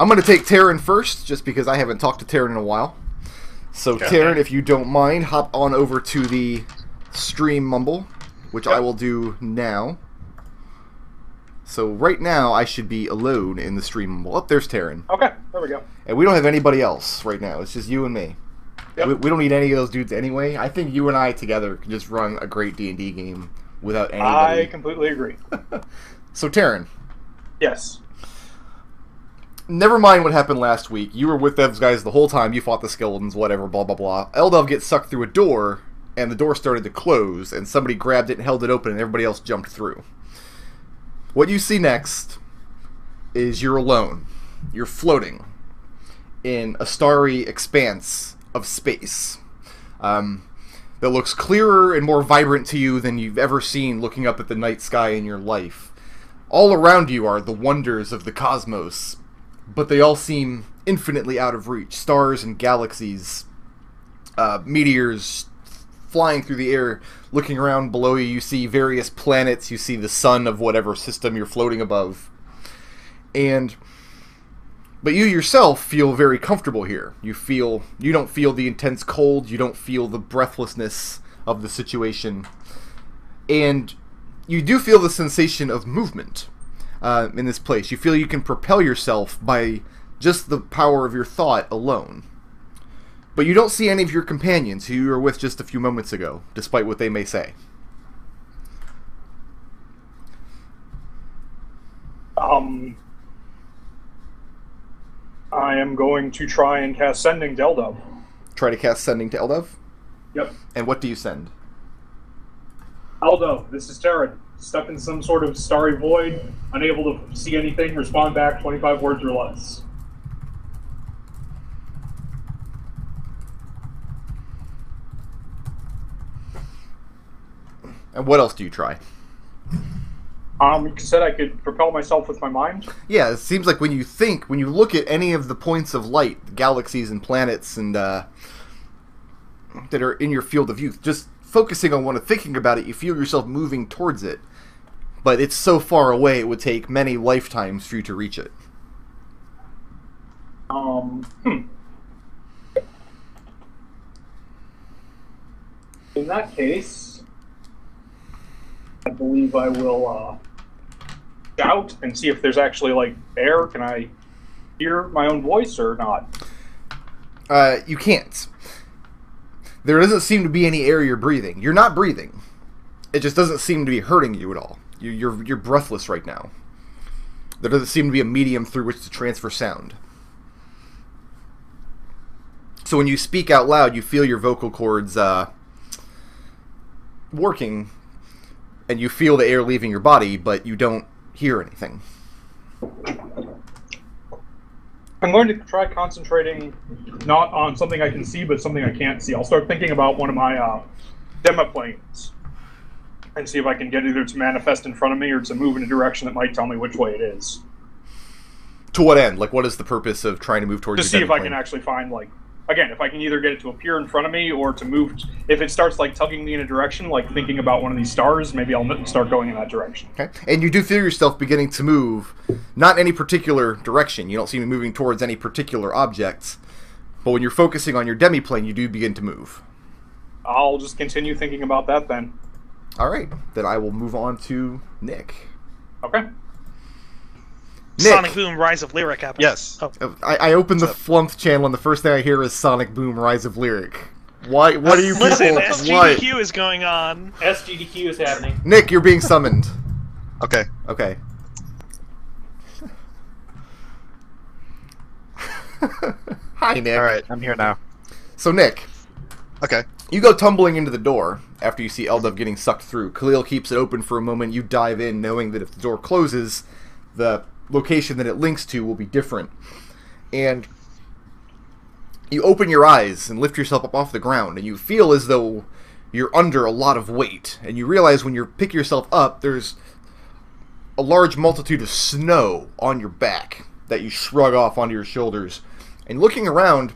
I'm going to take Taren first, just because I haven't talked to Taren in a while. So, Taren, if you don't mind, hop on over to the stream mumble, which I will do now. So, right now, I should be alone in the stream mumble. Oh, there's Taren. Okay, there we go. And we don't have anybody else right now. It's just you and me. Yep. We don't need any of those dudes anyway. I think you and I together can just run a great D&D game without anybody. I completely agree. So, Taren. Yes. Never mind what happened last week. You were with those guys the whole time. You fought the skeletons, whatever, blah, blah, blah. Eldove gets sucked through a door, and the door started to close, and somebody grabbed it and held it open, and everybody else jumped through. What you see next is you're alone. You're floating in a starry expanse of space that looks clearer and more vibrant to you than you've ever seen looking up at the night sky in your life. All around you are the wonders of the cosmos, but they all seem infinitely out of reach. Stars and galaxies, meteors flying through the air. Looking around below you, you see various planets. You see the sun of whatever system you're floating above. But you yourself feel very comfortable here. You don't feel the intense cold. You don't feel the breathlessness of the situation. And you do feel the sensation of movement in this place. You feel you can propel yourself by just the power of your thought alone. But you don't see any of your companions who you were with just a few moments ago, despite what they may say. I am going to try and cast Sending to Eldove. Try to cast Sending to Eldove? Yep. And what do you send? Eldove, this is Taren. Stuck in some sort of starry void, unable to see anything, respond back 25 words or less. And what else do you try? You said I could propel myself with my mind? Yeah, it seems like when you look at any of the points of light, galaxies and planets and that are in your field of view, just focusing on one and thinking about it, you feel yourself moving towards it. But it's so far away, it would take many lifetimes for you to reach it. In that case, I believe I will shout and see if there's actually, like, air. Can I hear my own voice or not? You can't. There doesn't seem to be any air you're breathing. You're not breathing. It just doesn't seem to be hurting you at all. You're breathless right now. There doesn't seem to be a medium through which to transfer sound. So when you speak out loud, you feel your vocal cords working, and you feel the air leaving your body, but you don't hear anything. I'm going to try concentrating not on something I can see, but something I can't see. I'll start thinking about one of my demi-planes and see if I can get either to manifest in front of me or to move in a direction that might tell me which way it is. To what end? Like, what is the purpose of trying to move towards your demi-plane? To see if I can actually find, like, again, if I can either get it to appear in front of me or to move. If it starts, like, tugging me in a direction, like thinking about one of these stars, maybe I'll start going in that direction. Okay. And you do feel yourself beginning to move, not any particular direction. You don't seem to be moving towards any particular objects. But when you're focusing on your demi-plane, you do begin to move. I'll just continue thinking about that then. All right. Then I will move on to Nick. Okay. Nick. Sonic Boom Rise of Lyric happened. Yes. Oh. I opened the Flumph channel and the first thing I hear is Sonic Boom Rise of Lyric. Why? What are you people? Listen, SGDQ is going on. SGDQ is happening. Nick, you're being summoned. Okay. Okay. Hi, Nick. All right, I'm here now. So, Nick. Okay. You go tumbling into the door after you see Eldove getting sucked through. Khalil keeps it open for a moment. You dive in knowing that if the door closes, the location that it links to will be different. And you open your eyes and lift yourself up off the ground, and you feel as though you're under a lot of weight. And you realize when you pick yourself up, there's a large multitude of snow on your back that you shrug off onto your shoulders. And looking around,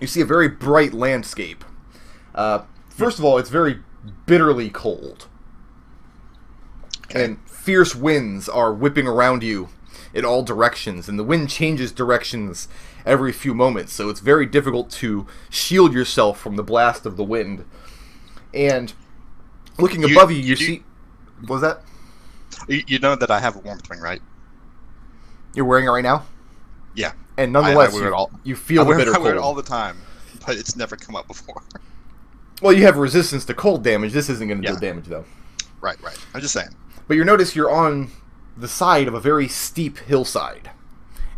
you see a very bright landscape. First of all, it's very bitterly cold. And fierce winds are whipping around you in all directions, and the wind changes directions every few moments, so it's very difficult to shield yourself from the blast of the wind. And looking above you, you see... What was that? You know that I have a warmth wing, right? You're wearing it right now? Yeah. And nonetheless, you feel the bitter cold. I wear it all the time, but it's never come up before. Well, you have resistance to cold damage. This isn't going to do damage, though. Right, right. I'm just saying. But you notice you're on the side of a very steep hillside.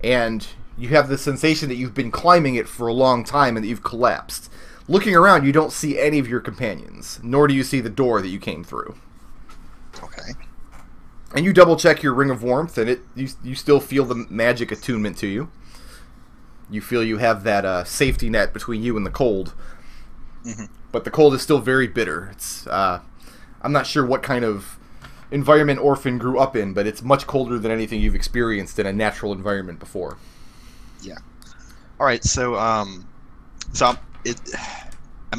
And you have the sensation that you've been climbing it for a long time and that you've collapsed. Looking around, you don't see any of your companions, nor do you see the door that you came through. Okay. And you double-check your Ring of Warmth, and you still feel the magic attunement to you. You feel you have that safety net between you and the cold. Mm-hmm. But the cold is still very bitter. It's I'm not sure what kind of environment Orphan grew up in, but it's much colder than anything you've experienced in a natural environment before. Yeah. All right, so am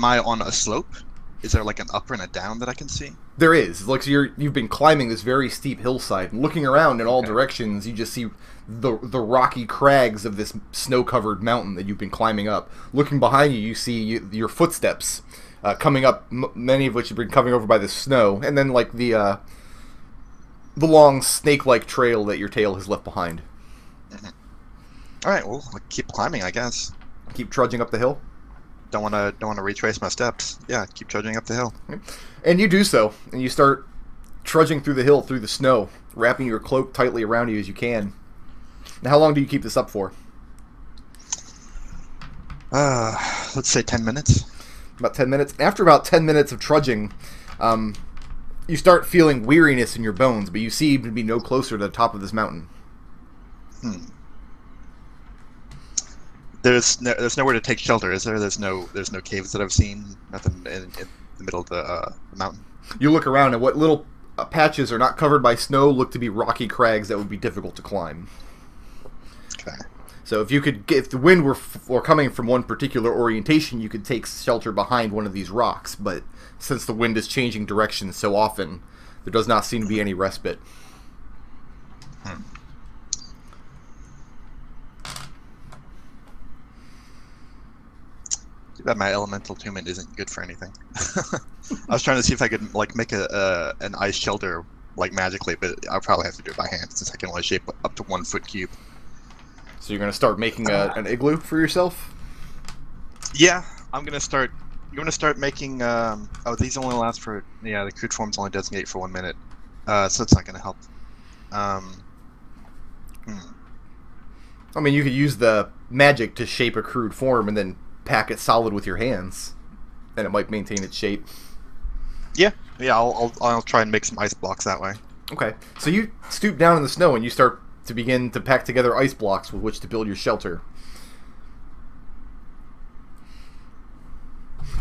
I on a slope? Is there like an up and a down that I can see? There is. Like you've been climbing this very steep hillside, and looking around in all directions, you just see the rocky crags of this snow-covered mountain that you've been climbing up. Looking behind you, you see your footsteps coming up, many of which have been covered over by the snow, and then like the long snake-like trail that your tail has left behind. All right, well, I'll keep climbing, I guess. Keep trudging up the hill. Don't want to retrace my steps. Yeah, keep trudging up the hill. And you do so, and you start trudging through the hill, through the snow, wrapping your cloak tightly around you as you can. Now, how long do you keep this up for? Let's say 10 minutes. About 10 minutes. After about 10 minutes of trudging, you start feeling weariness in your bones, but you seem to be no closer to the top of this mountain. Hmm. There's nowhere to take shelter, is there? There's no caves that I've seen. Nothing in the middle of the mountain. You look around, and what little patches are not covered by snow look to be rocky crags that would be difficult to climb. Okay. So if the wind were coming from one particular orientation, you could take shelter behind one of these rocks. But since the wind is changing direction so often, there does not seem to be any respite. Hmm. That my elemental attunement isn't good for anything. I was trying to see if I could like make an ice shelter like magically, but I'll probably have to do it by hand since I can only shape up to 1 foot cube. So you're gonna start making an igloo for yourself? Yeah, I'm gonna start. You're gonna start making. Oh, these only last for the crude forms only designate for 1 minute, so it's not gonna help. I mean, you could use the magic to shape a crude form and then pack it solid with your hands, and it might maintain its shape. Yeah, yeah. I'll try and make some ice blocks that way. Okay. So you stoop down in the snow and you start to begin to pack together ice blocks with which to build your shelter.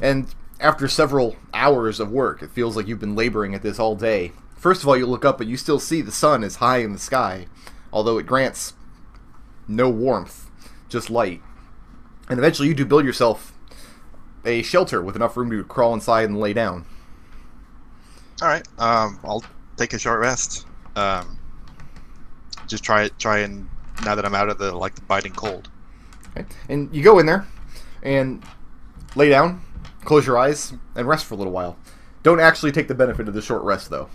And after several hours of work, it feels like you've been laboring at this all day. First of all, you look up and you still see the sun is high in the sky, although it grants no warmth, just light. And eventually you do build yourself a shelter with enough room to crawl inside and lay down. Alright, I'll take a short rest. Just try and, now that I'm out of the biting cold. Okay. And you go in there, and lay down, close your eyes, and rest for a little while. Don't actually take the benefit of the short rest, though.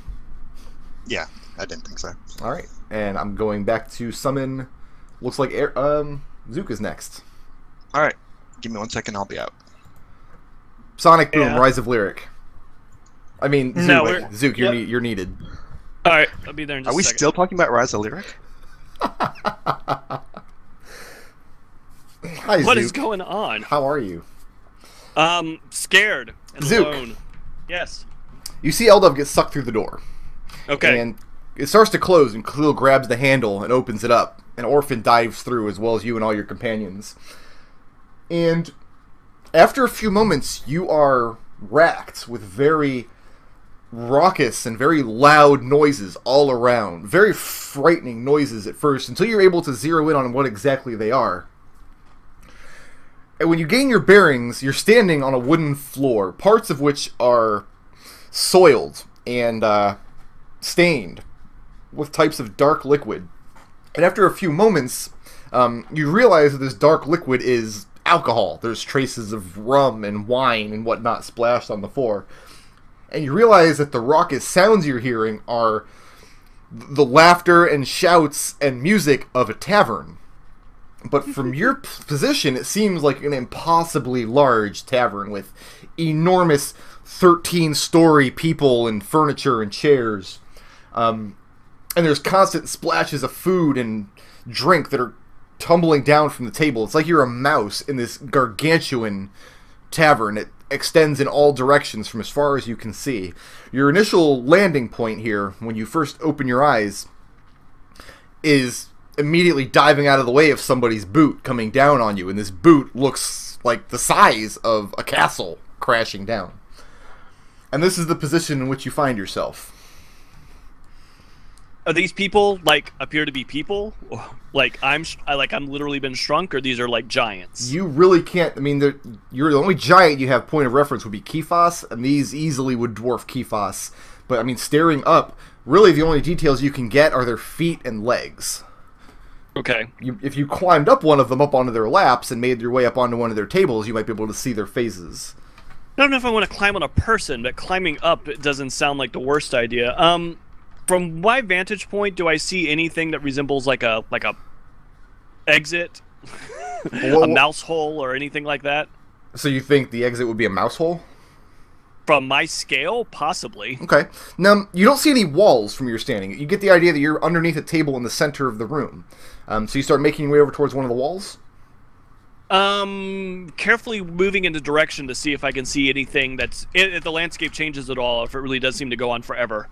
Yeah, I didn't think so. Alright, and I'm going back to summon, looks like Zook is next. Alright, give me 1 second, I'll be out. Sonic Boom, yeah. Rise of Lyric. I mean, Zook, no, Zook you're needed. Alright, I'll be there in just a second. Are we still talking about Rise of Lyric? Hi, Zook. What is going on? How are you? Scared and Zook. Alone. Yes. You see Eldove get sucked through the door. Okay. And it starts to close, and Khalil grabs the handle and opens it up. And Orphan dives through, as well as you and all your companions. And after a few moments, you are racked with very raucous and very loud noises all around. Very frightening noises at first, until you're able to zero in on what exactly they are. And when you gain your bearings, you're standing on a wooden floor, parts of which are soiled and stained with types of dark liquid. And after a few moments, you realize that this dark liquid is alcohol. There's traces of rum and wine and whatnot splashed on the floor. And you realize that the raucous sounds you're hearing are the laughter and shouts and music of a tavern. But from your position, it seems like an impossibly large tavern with enormous 13-story people and furniture and chairs. And there's constant splashes of food and drink that are tumbling down from the table. It's like you're a mouse in this gargantuan tavern. It extends in all directions from as far as you can see. Your initial landing point here, when you first open your eyes, is immediately diving out of the way of somebody's boot coming down on you, and this boot looks like the size of a castle crashing down. And this is the position in which you find yourself. Are these people, like, appear to be people? Like, I'm literally been shrunk, or these are, like, giants? You really can't... I mean, you're the only giant you have point of reference would be Kephas, and these easily would dwarf Kephas. But, I mean, staring up, really the only details you can get are their feet and legs. Okay. If you climbed up one of them up onto their laps and made your way up onto one of their tables, you might be able to see their faces. I don't know if I want to climb on a person, but climbing up doesn't sound like the worst idea. From my vantage point, do I see anything that resembles like a exit, a mouse hole, or anything like that? So you think the exit would be a mouse hole? From my scale, possibly. Okay. Now, you don't see any walls from your standing. You get the idea that you're underneath a table in the center of the room. So you start making your way over towards one of the walls? Carefully moving into direction to see if I can see anything that's... If the landscape changes at all, if it really does seem to go on forever.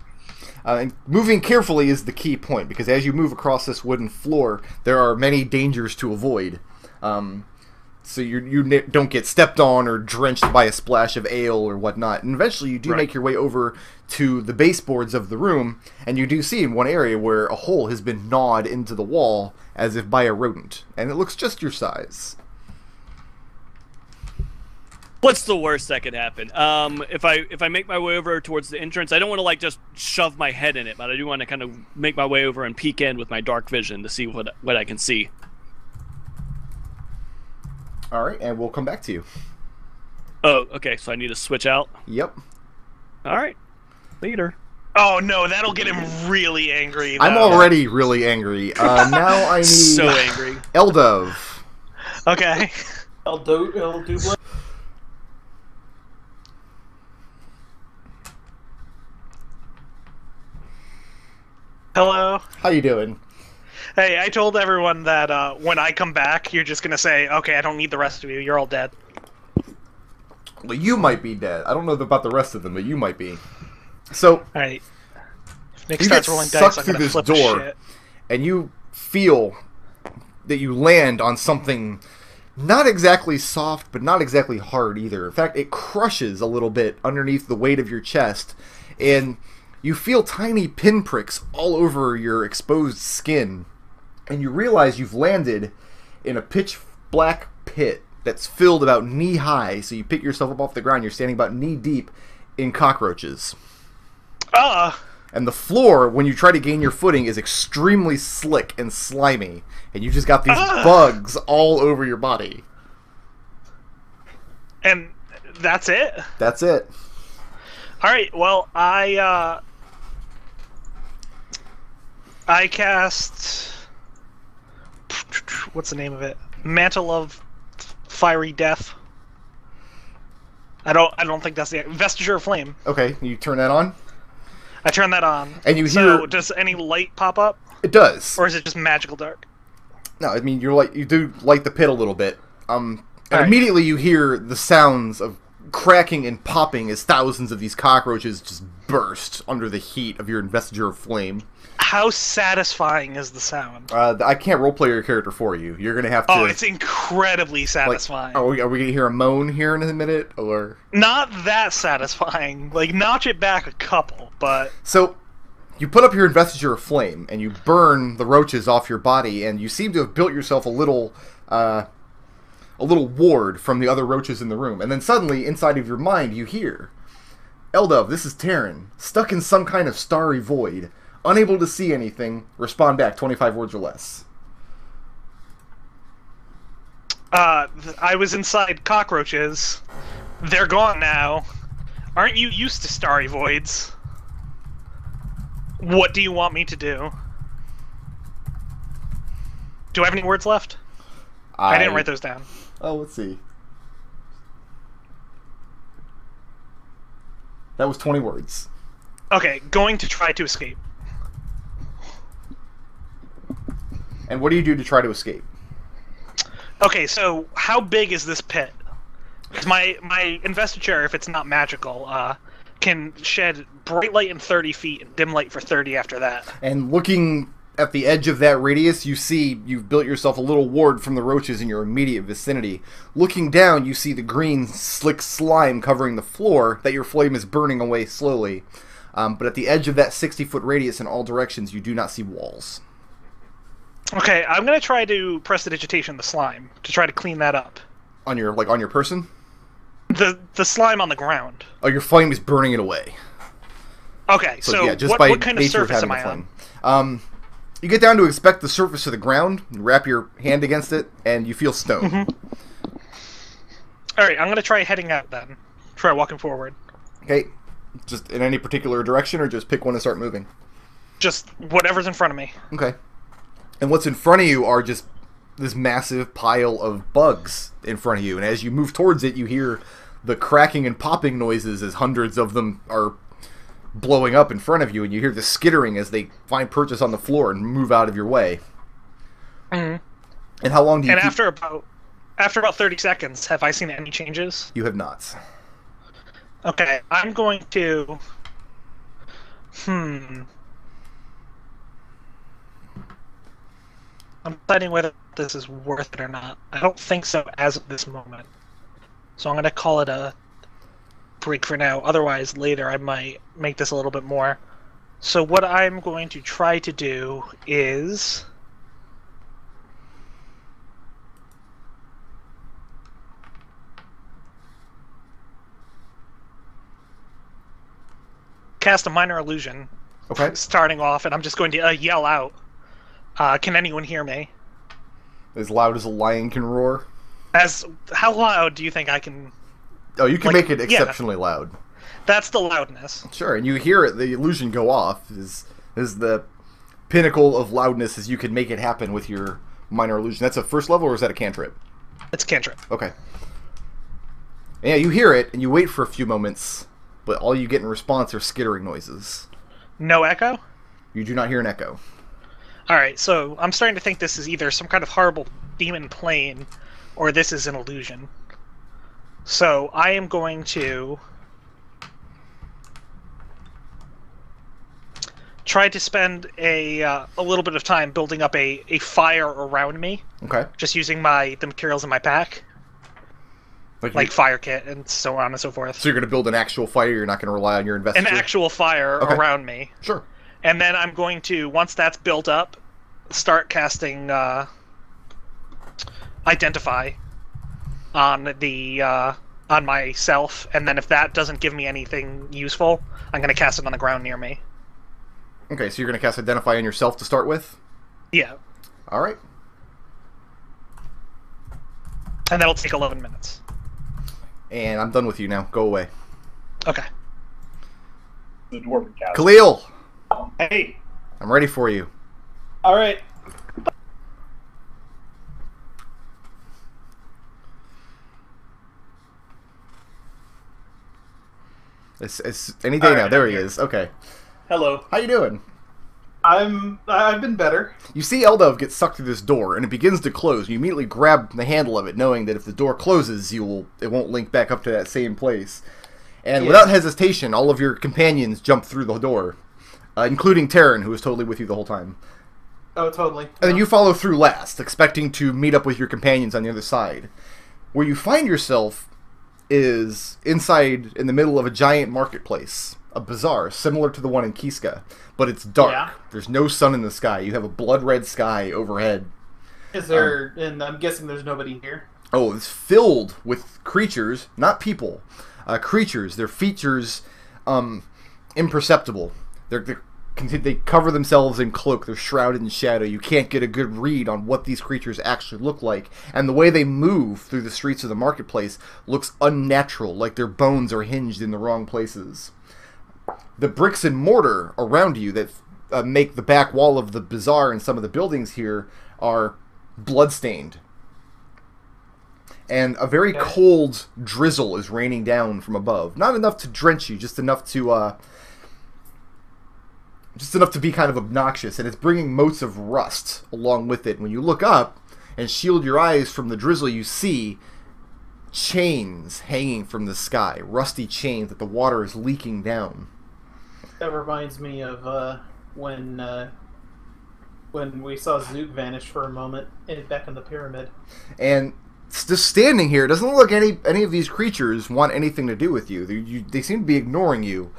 And moving carefully is the key point, because as you move across this wooden floor, there are many dangers to avoid. So you don't get stepped on or drenched by a splash of ale or whatnot. And eventually you do make your way over to the baseboards of the room, and you do see in one area where a hole has been gnawed into the wall as if by a rodent. And it looks just your size. What's the worst that could happen? If I make my way over towards the entrance, I don't want to, like, just shove my head in it, but I do want to kind of make my way over and peek in with my dark vision to see what I can see. All right, and we'll come back to you. Oh, okay, so I need to switch out? Yep. All right. Later. Oh, no, that'll get him really angry, though. I'm already really angry. Now I need... So angry. Eldove. Okay. Eldove. Hello. How you doing? Hey, I told everyone that when I come back, you're just going to say, okay, I don't need the rest of you. You're all dead. Well, you might be dead. I don't know about the rest of them, but you might be. So, all right. If Nick starts rolling dice, I'm going to flip this door, and you feel that you land on something not exactly soft, but not exactly hard either. In fact, it crushes a little bit underneath the weight of your chest, and... You feel tiny pinpricks all over your exposed skin, and you realize you've landed in a pitch black pit that's filled about knee high. So you pick yourself up off the ground. You're standing about knee deep in cockroaches. And the floor, when you try to gain your footing, is extremely slick and slimy, and you just got these bugs all over your body. And that's it? That's it. All right, well, I cast, what's the name of it? Mantle of Fiery Death. I don't think that's the Investiture of Flame. Okay, you turn that on? I turn that on. And you hear... So does any light pop up? It does. Or is it just magical dark? No, I mean, you do light the pit a little bit. And immediately you hear the sounds of cracking and popping as thousands of these cockroaches just burst under the heat of your Investiture of Flame. How satisfying is the sound? I can't roleplay your character for you. You're gonna have to. Oh, it's incredibly satisfying. Like, are we gonna hear a moan here in a minute, or not that satisfying? Like, notch it back a couple, but so you put up your Investiture of Flame and you burn the roaches off your body, and you seem to have built yourself a little ward from the other roaches in the room. And then suddenly, inside of your mind, you hear, Eldove, this is Taren, stuck in some kind of starry void. Unable to see anything. Respond back 25 words or less. I was inside cockroaches. They're gone now. Aren't you used to starry voids? What do you want me to do? Do I have any words left? I didn't write those down. Oh, let's see. That was 20 words. Okay, going to try to escape. And what do you do to try to escape? Okay, so how big is this pit? Because my investiture, if it's not magical, can shed bright light in 30 feet and dim light for 30 after that. And looking at the edge of that radius, you see you've built yourself a little ward from the roaches in your immediate vicinity. Looking down, you see the green, slick slime covering the floor that your flame is burning away slowly. But at the edge of that 60-foot radius in all directions, you do not see walls. Okay, I'm going to try to prestidigitation the slime to try to clean that up. On your, like, on your person? The slime on the ground. Oh, your flame is burning it away. Okay, so yeah, just what kind of surface am I on? You get down to inspect the surface of the ground, you wrap your hand against it, and you feel stone. Mm-hmm. Alright, I'm going to try heading out then. Try walking forward. Okay, just in any particular direction, or just pick one and start moving? Just whatever's in front of me. Okay. And what's in front of you are just this massive pile of bugs in front of you. And as you move towards it, you hear the cracking and popping noises as hundreds of them are blowing up in front of you. And you hear the skittering as they find purchase on the floor and move out of your way. Mm-hmm. And how long do you... And after about 30 seconds, have I seen any changes? You have not. Okay, I'm going to... I'm deciding whether this is worth it or not. I don't think so as of this moment. So I'm going to call it a break for now. Otherwise, later I might make this a little bit more. So what I'm going to try to do is... cast a minor illusion. Okay. Starting off, and I'm just going to yell out. Can anyone hear me? As loud as a lion can roar? How loud do you think I can... Oh, you can make it exceptionally loud. That's the loudness. Sure, and you hear it, the illusion go off is the pinnacle of loudness as you can make it happen with your minor illusion. That's a first level, or is that a cantrip? It's a cantrip. Okay. Yeah, you hear it, and you wait for a few moments, but all you get in response are skittering noises. No echo? You do not hear an echo. Alright, so I'm starting to think this is either some kind of horrible demon plane, or this is an illusion. So I am going to try to spend a little bit of time building up a fire around me. Okay. Just using the materials in my pack, like fire kit and so on and so forth. So you're going to build an actual fire. You're not going to rely on your investiture. An actual fire around me. Sure. And then I'm going to, once that's built up, start casting Identify on on myself, and then if that doesn't give me anything useful, I'm going to cast it on the ground near me. Okay, so you're going to cast Identify on yourself to start with? Yeah. All right. And that'll take 11 minutes. And I'm done with you now. Go away. Okay. The dwarven cast. Khalil! Hey, I'm ready for you. All right. It's any day now. There he is. Okay. Hello. How you doing? I've been better. You see Eldove get sucked through this door, and it begins to close. You immediately grab the handle of it, knowing that if the door closes, it won't link back up to that same place. And without hesitation, all of your companions jump through the door. Including Taren, who was totally with you the whole time. Oh, totally. And then you follow through last, expecting to meet up with your companions on the other side. Where you find yourself is inside, in the middle of a giant marketplace. A bazaar, similar to the one in Kiska. But it's dark. Yeah. There's no sun in the sky. You have a blood-red sky overhead. Is there... and I'm guessing there's nobody here. Oh, it's filled with creatures. Not people. Creatures. Their features, imperceptible. They're they cover themselves in cloak. They're shrouded in shadow. You can't get a good read on what these creatures actually look like. And the way they move through the streets of the marketplace looks unnatural, like their bones are hinged in the wrong places. The bricks and mortar around you that make the back wall of the bazaar and some of the buildings here are bloodstained. And a very cold drizzle is raining down from above. Not enough to drench you, just enough to be kind of obnoxious, and it's bringing motes of rust along with it. When you look up and shield your eyes from the drizzle, you see chains hanging from the sky, rusty chains that the water is leaking down. That reminds me of when we saw Zook vanish for a moment back in the pyramid. And just standing here, doesn't look any of these creatures want anything to do with you. They seem to be ignoring you.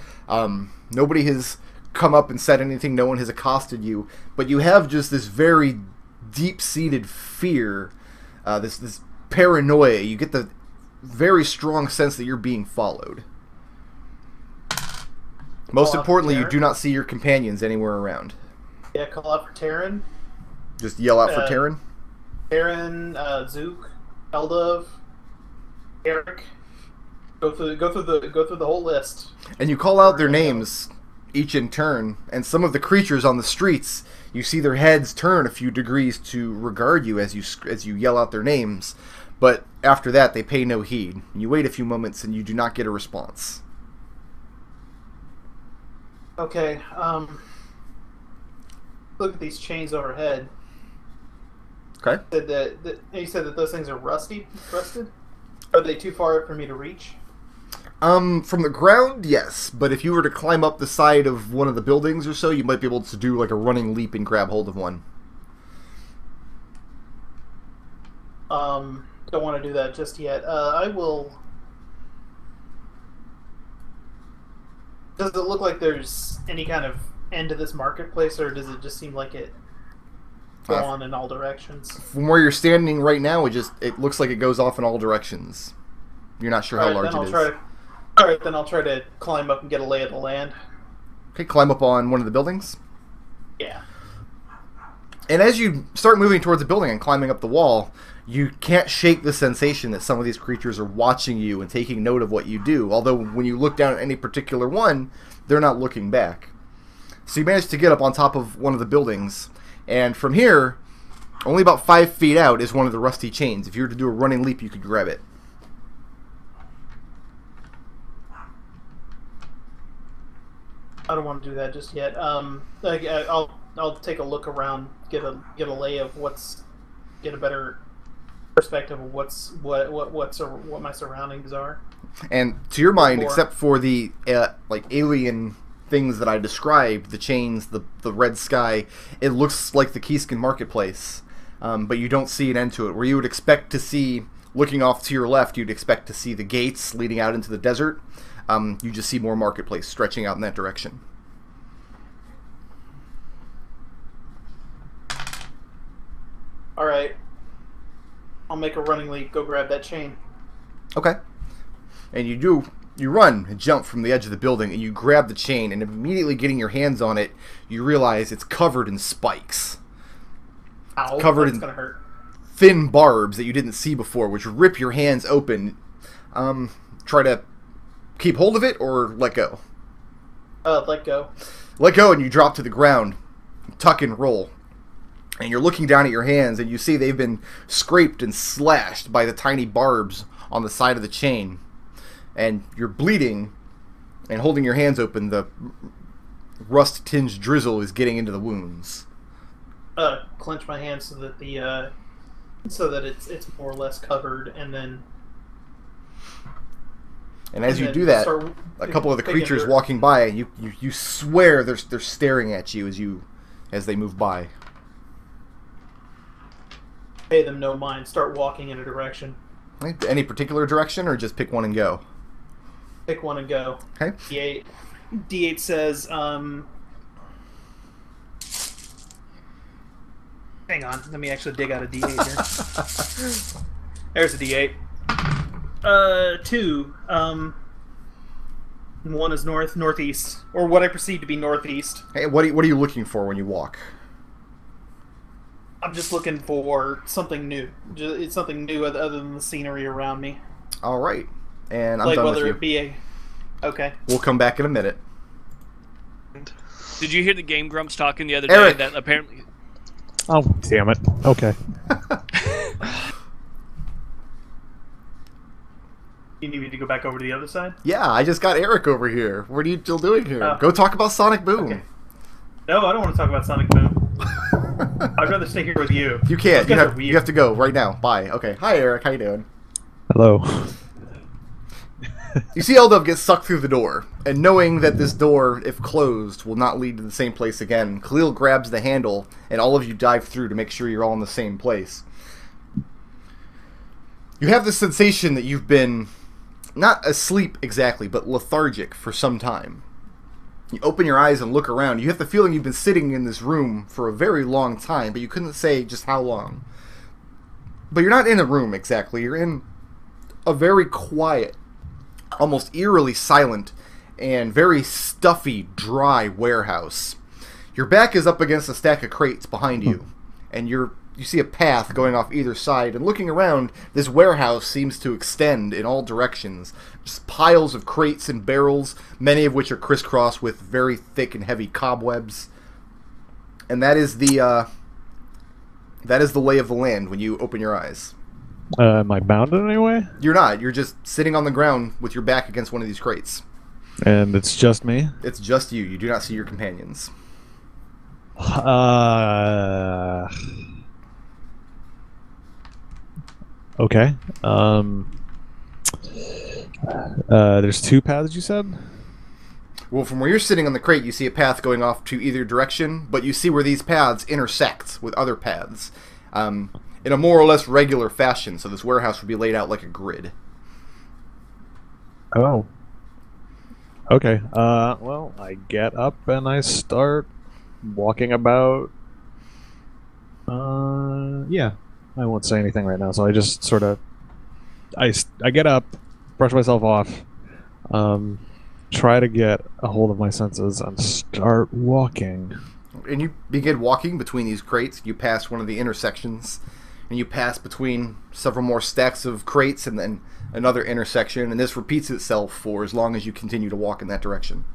Nobody has come up and said anything. No one has accosted you. But you have just this very deep-seated fear, this paranoia. You get the very strong sense that you're being followed. Most importantly, you do not see your companions anywhere around. Yeah, call out for Taren. Just yell out for Taren. Taren, Zook, Eldove, Eric. Go through the whole list. And you call out their names, each in turn, and some of the creatures on the streets, you see their heads turn a few degrees to regard you as you yell out their names, but after that they pay no heed. You wait a few moments and you do not get a response. Okay, look at these chains overhead. Okay. You said that those things are rusted? Are they too far for me to reach? From the ground, yes. But if you were to climb up the side of one of the buildings or so, you might be able to do like a running leap and grab hold of one. Don't want to do that just yet. I will... Does it look like there's any kind of end to this marketplace, or does it just seem like it go on in all directions? From where you're standing right now, it looks like it goes off in all directions. You're not sure how large it is. Alright, then I'll try to climb up and get a lay of the land. Okay, climb up on one of the buildings? Yeah. And as you start moving towards the building and climbing up the wall, you can't shake the sensation that some of these creatures are watching you and taking note of what you do. Although when you look down at any particular one, they're not looking back. So you manage to get up on top of one of the buildings, and from here, only about 5 feet out is one of the rusty chains. If you were to do a running leap, you could grab it. I don't want to do that just yet. I'll take a look around, get a lay of get a better perspective of what my surroundings are. And to your mind, except for the like alien things that I described, the chains, the red sky, it looks like the Kiska marketplace, but you don't see an end to it. Where you would expect to see, looking off to your left, you'd expect to see the gates leading out into the desert. You just see more marketplace stretching out in that direction. Alright. I'll make a running leap, go grab that chain. Okay. And you run and jump from the edge of the building, and you grab the chain, and immediately getting your hands on it, you realize it's covered in spikes. Ow, covered in thin barbs that you didn't see before, which rip your hands open. Try to keep hold of it or let go? Let go. Let go, and you drop to the ground. Tuck and roll. And you're looking down at your hands, and you see they've been scraped and slashed by the tiny barbs on the side of the chain. And you're bleeding, and holding your hands open, the rust-tinged drizzle is getting into the wounds. Clench my hands so that the it's more or less covered, and then... And as you do that, a couple of the creatures walking by, you swear they're staring at you as they move by. Pay them no mind. Start walking in a direction. Any particular direction, or just pick one and go? Pick one and go. Okay. D8 says, hang on. Let me actually dig out a D8 here. There's a D8. Two. and one is north, northeast, or what I perceive to be northeast. Hey, what are you looking for when you walk? I'm just looking for something new. It's something new other than the scenery around me. All right, and I'm like done with you. Whether it be a... Okay. We'll come back in a minute. Did you hear the Game Grumps talking the other day? Eric. That apparently... Oh, damn it. Okay. You need me to go back over to the other side? Yeah, I just got Eric over here. What are you still doing here? Go talk about Sonic Boom. Okay. No, I don't want to talk about Sonic Boom. I'd rather stay here with you. You can't. You have to go right now. Bye. Okay. Hi, Eric. How you doing? Hello. You see Eldove get sucked through the door, and knowing that this door, if closed, will not lead to the same place again, Khalil grabs the handle, and all of you dive through to make sure you're all in the same place. You have this sensation that you've been, not asleep exactly, but lethargic for some time. You open your eyes and look around. You have the feeling you've been sitting in this room for a very long time, but you couldn't say just how long. But you're not in a room exactly. You're in a very quiet, almost eerily silent, and very stuffy, dry warehouse. Your back is up against a stack of crates behind you, and you see a path going off either side, and looking around, this warehouse seems to extend in all directions. Just piles of crates and barrels, many of which are crisscrossed with very thick and heavy cobwebs. And that is the lay of the land when you open your eyes. Am I bound in any way? You're not. You're just sitting on the ground with your back against one of these crates. And it's just me? It's just you. You do not see your companions. Okay. There's two paths, you said? Well, from where you're sitting on the crate, you see a path going off to either direction, but you see where these paths intersect with other paths. In a more or less regular fashion, so this warehouse would be laid out like a grid. Oh. Okay. Well, I get up and I start walking about. Yeah. I won't say anything right now, so I just sort of... I get up, brush myself off, try to get a hold of my senses, and start walking. And you begin walking between these crates. You pass one of the intersections, and you pass between several more stacks of crates and then another intersection, and this repeats itself for as long as you continue to walk in that direction.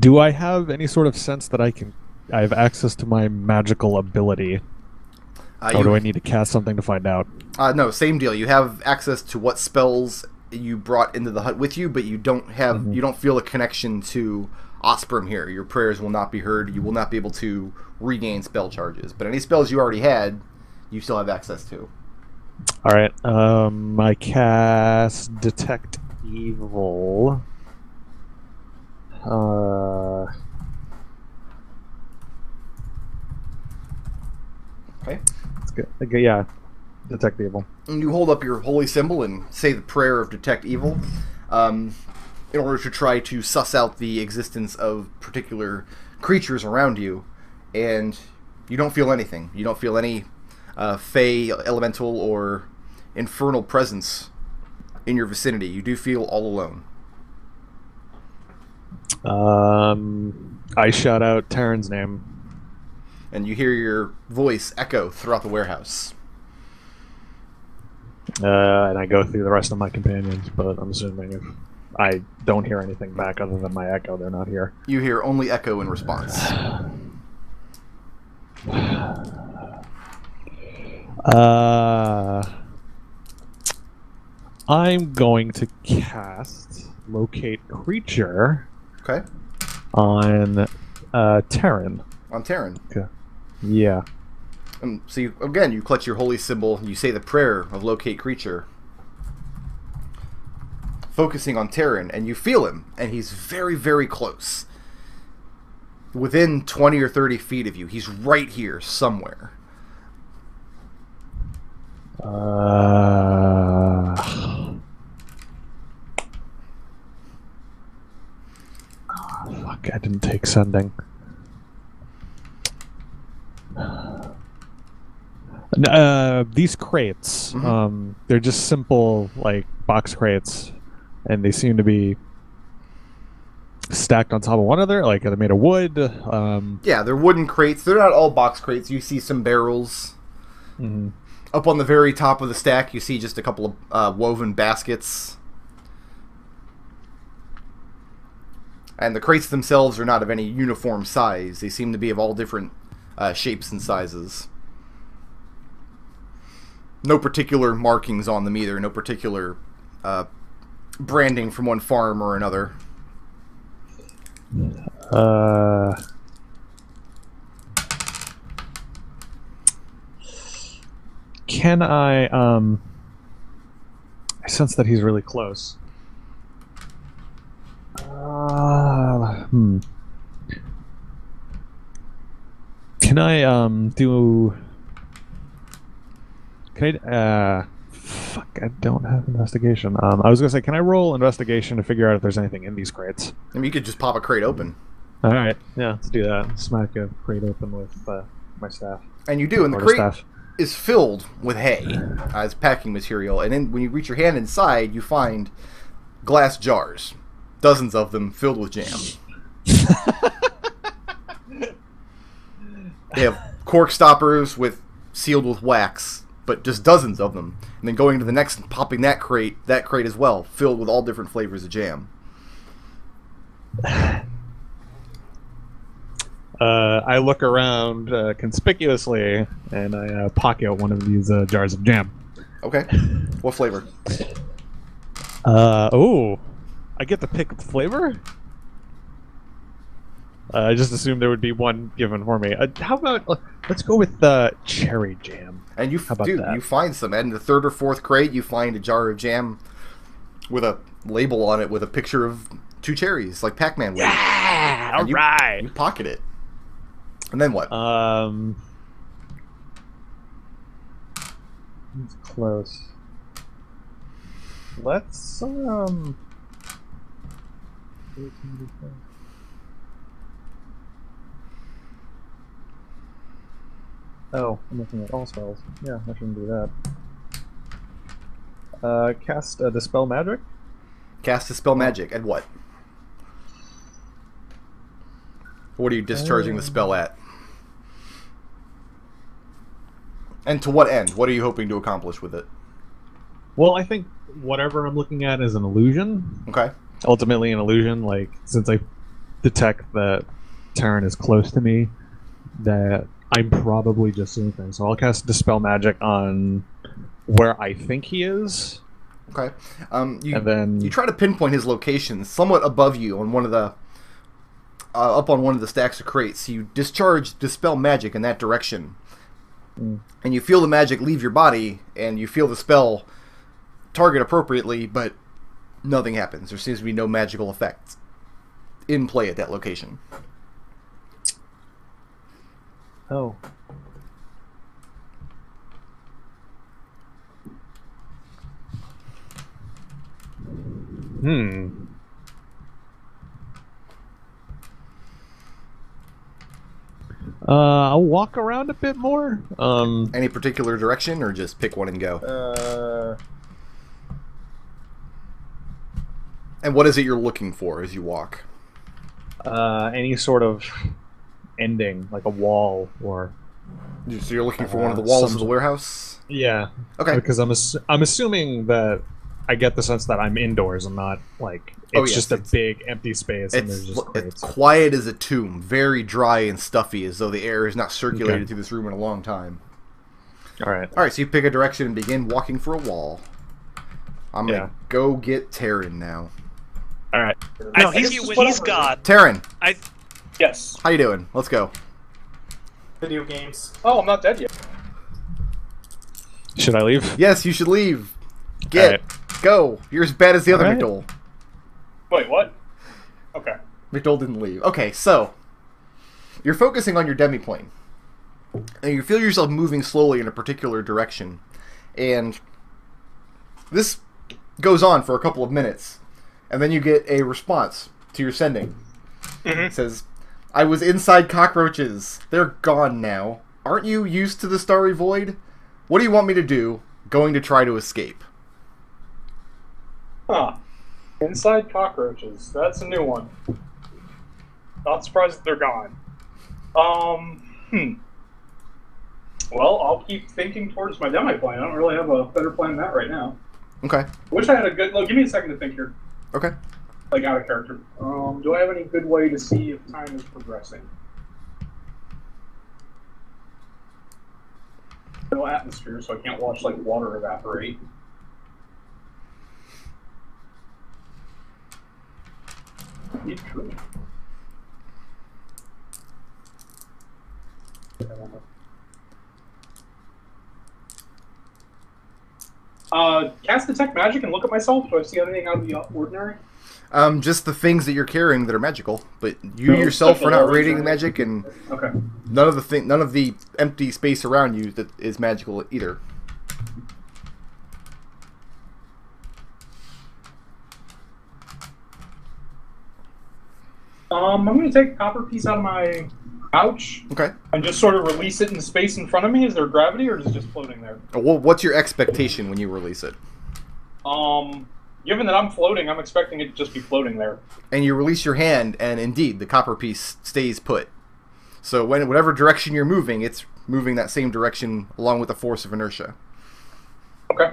Do I have any sort of sense that I have access to my magical ability? Or do I need to cast something to find out? No, same deal. You have access to what spells you brought into the hut with you, but you don't have you don't feel a connection to Osprim here. Your prayers will not be heard. You will not be able to regain spell charges. But any spells you already had, you still have access to. All right. I cast Detect Evil. Okay. That's good. Okay, yeah. Detect Evil. And you hold up your holy symbol and say the prayer of Detect Evil in order to try to suss out the existence of particular creatures around you, and you don't feel anything. You don't feel any fey, elemental, or infernal presence in your vicinity. You do feel all alone. I shout out Taren's name. And you hear your voice echo throughout the warehouse. And I go through the rest of my companions, but I'm assuming if I don't hear anything back other than my echo, they're not here. You hear only echo in response. I'm going to cast Locate Creature. Okay. On Taren. On Taren. Okay. Yeah. So you, again, you clutch your holy symbol, and you say the prayer of Locate Creature, focusing on Taren, and you feel him, and he's very, very close. Within 20 or 30 feet of you. He's right here somewhere. Oh, fuck, I didn't take Sending. These crates, mm-hmm. They're just simple like box crates, and they seem to be stacked on top of one another. Like, they're made of wood. Yeah, they're wooden crates. They're not all box crates. You see some barrels. Mm-hmm. Up on the very top of the stack, you see just a couple of woven baskets. And the crates themselves are not of any uniform size. They seem to be of all different shapes and sizes. No particular markings on them either. No particular branding from one farm or another. Can I sense that he's really close. Can I fuck, I don't have investigation. I was gonna say, can I roll investigation to figure out if there's anything in these crates? I mean, you could just pop a crate open. All right, yeah, let's do that. Smack a crate open with my staff. And you do, and the crate is filled with hay as packing material, and then when you reach your hand inside, you find glass jars, dozens of them, filled with jam. They have cork stoppers sealed with wax, but just dozens of them. And then going to the next and popping that crate as well, filled with all different flavors of jam. I look around conspicuously, and I pocket one of these jars of jam. Okay. What flavor? Oh, I get to pick flavor? I just assumed there would be one given for me. How about, let's go with cherry jam. And you, you find some. And the third or fourth crate, you find a jar of jam with a label on it with a picture of two cherries, like Pac-Man would. Yeah! All right! You pocket it. And then what? It's close. Let's oh, I'm looking at all spells. Yeah, I shouldn't do that. Cast a Dispel Magic? Cast Dispel Magic. At what? What are you discharging the spell at? And to what end? What are you hoping to accomplish with it? Well, I think whatever I'm looking at is an illusion. Okay. Ultimately an illusion, like, since I detect that Taren is close to me, that I'm probably just seeing things. So I'll cast Dispel Magic on where I think he is. Okay. You try to pinpoint his location somewhat above you on one of the up on one of the stacks of crates. You discharge Dispel Magic in that direction. Mm. And you feel the magic leave your body, and you feel the spell target appropriately, but nothing happens. There seems to be no magical effects in play at that location. Oh. Hmm. I'll walk around a bit more. Any particular direction, or just pick one and go? And what is it you're looking for as you walk? Any sort of ending, like a wall, or so you're looking for one of the walls of the warehouse. Yeah. Okay. Because I'm assuming that I get the sense that I'm indoors and not like it's just a big empty space. And there's just it's quiet as a tomb, very dry and stuffy, as though the air is not circulated through this room in a long time. All right. All right. So you pick a direction and begin walking for a wall. I'm gonna go get Taren now. All right. No, he's got Taren. Yes. How you doing? Let's go. Video games. Oh, I'm not dead yet. Should I leave? Yes, you should leave. Go. You're as bad as the other McDohl. Wait, what? Okay. McDohl didn't leave. Okay, so you're focusing on your demi-plane, and you feel yourself moving slowly in a particular direction, and this goes on for a couple of minutes, and then you get a response to your sending. Mm-hmm. It says, I was inside cockroaches. They're gone now. Aren't you used to the starry void? What do you want me to do going to try to escape? Huh. Inside cockroaches. That's a new one. Not surprised that they're gone. Well, I'll keep thinking towards my demi-plane. I don't really have a better plan than that right now. Okay. Wish I had a good... Look, give me a second to think here. Okay. Like, out of character. Do I have any good way to see if time is progressing? No atmosphere, so I can't watch, like, water evaporate. It's true. Cast Detect Magic and look at myself. Do I see anything out of the ordinary? Just the things that you're carrying that are magical, but you yourself are not radiating magic, and okay. None of the empty space around you that is magical either. I'm going to take a copper piece out of my pouch. Okay. And just sort of release it in space in front of me. Is there gravity, or is it just floating there? Well, what's your expectation when you release it? Given that I'm floating, I'm expecting it to just be floating there. And you release your hand, and indeed, the copper piece stays put. So whatever direction you're moving, it's moving that same direction along with the force of inertia. Okay.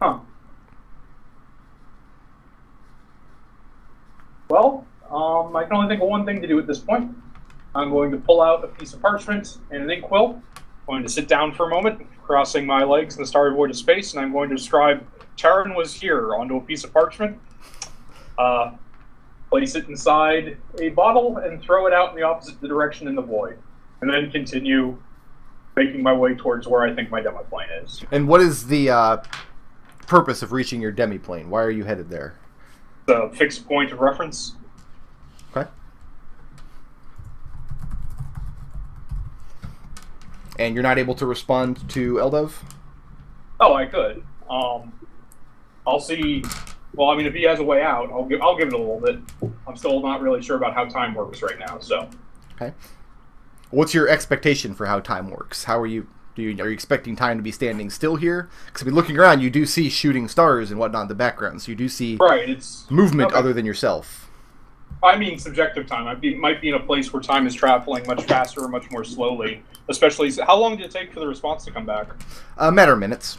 Huh. Well, I can only think of one thing to do at this point. I'm going to pull out a piece of parchment and an ink quill. I'm going to sit down for a moment, crossing my legs in the starry void of space, and I'm going to describe Taren was here onto a piece of parchment, place it inside a bottle, and throw it out in the opposite direction in the void, and then continue making my way towards where I think my demi-plane is. And what is the purpose of reaching your demi-plane? Why are you headed there? The fixed point of reference. Okay. And you're not able to respond to Eldove? Oh, I could. I'll see. Well, I mean, if he has a way out, I'll give it a little bit. I'm still not really sure about how time works right now, so. Okay. What's your expectation for how time works? How are you? Are you expecting time to be standing still here? Because if you're looking around, you do see shooting stars and whatnot in the background, so you do see movement other than yourself. I mean subjective time. I might be in a place where time is traveling much faster or much more slowly. Especially, how long did it take for the response to come back? A matter of minutes.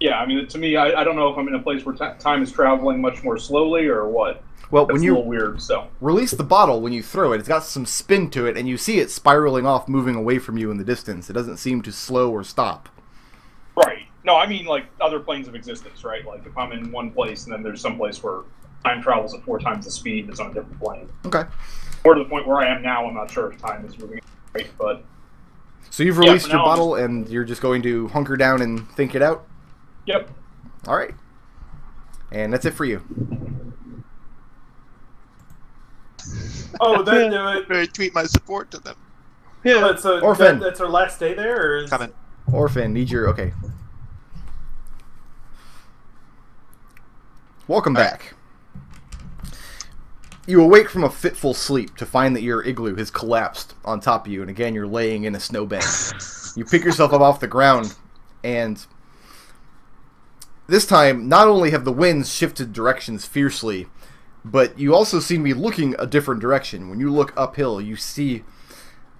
Yeah, I mean, to me, I don't know if I'm in a place where time is traveling much more slowly or what. Well, that's when you a little weird, so. Release the bottle when you throw it, it's got some spin to it, and you see it spiraling off, moving away from you in the distance. It doesn't seem to slow or stop. Right. No, I mean, like, other planes of existence, right? Like, if I'm in one place, and then there's some place where time travels at 4 times the speed that's on a different plane. Okay. Or to the point where I am now, I'm not sure if time is moving, right? But... So you've released your bottle, and you're just going to hunker down and think it out? Yep. All right. And that's it for you. Oh, then do it. Tweet my support to them. Yeah, that's a Orphan. That's our last day there. Or is... Coming. Orphan, need your okay. Welcome back. Right. You awake from a fitful sleep to find that your igloo has collapsed on top of you, and again you're laying in a snowbank. You pick yourself up off the ground, and this time, not only have the winds shifted directions fiercely, but you also seem to be looking a different direction. When you look uphill, you see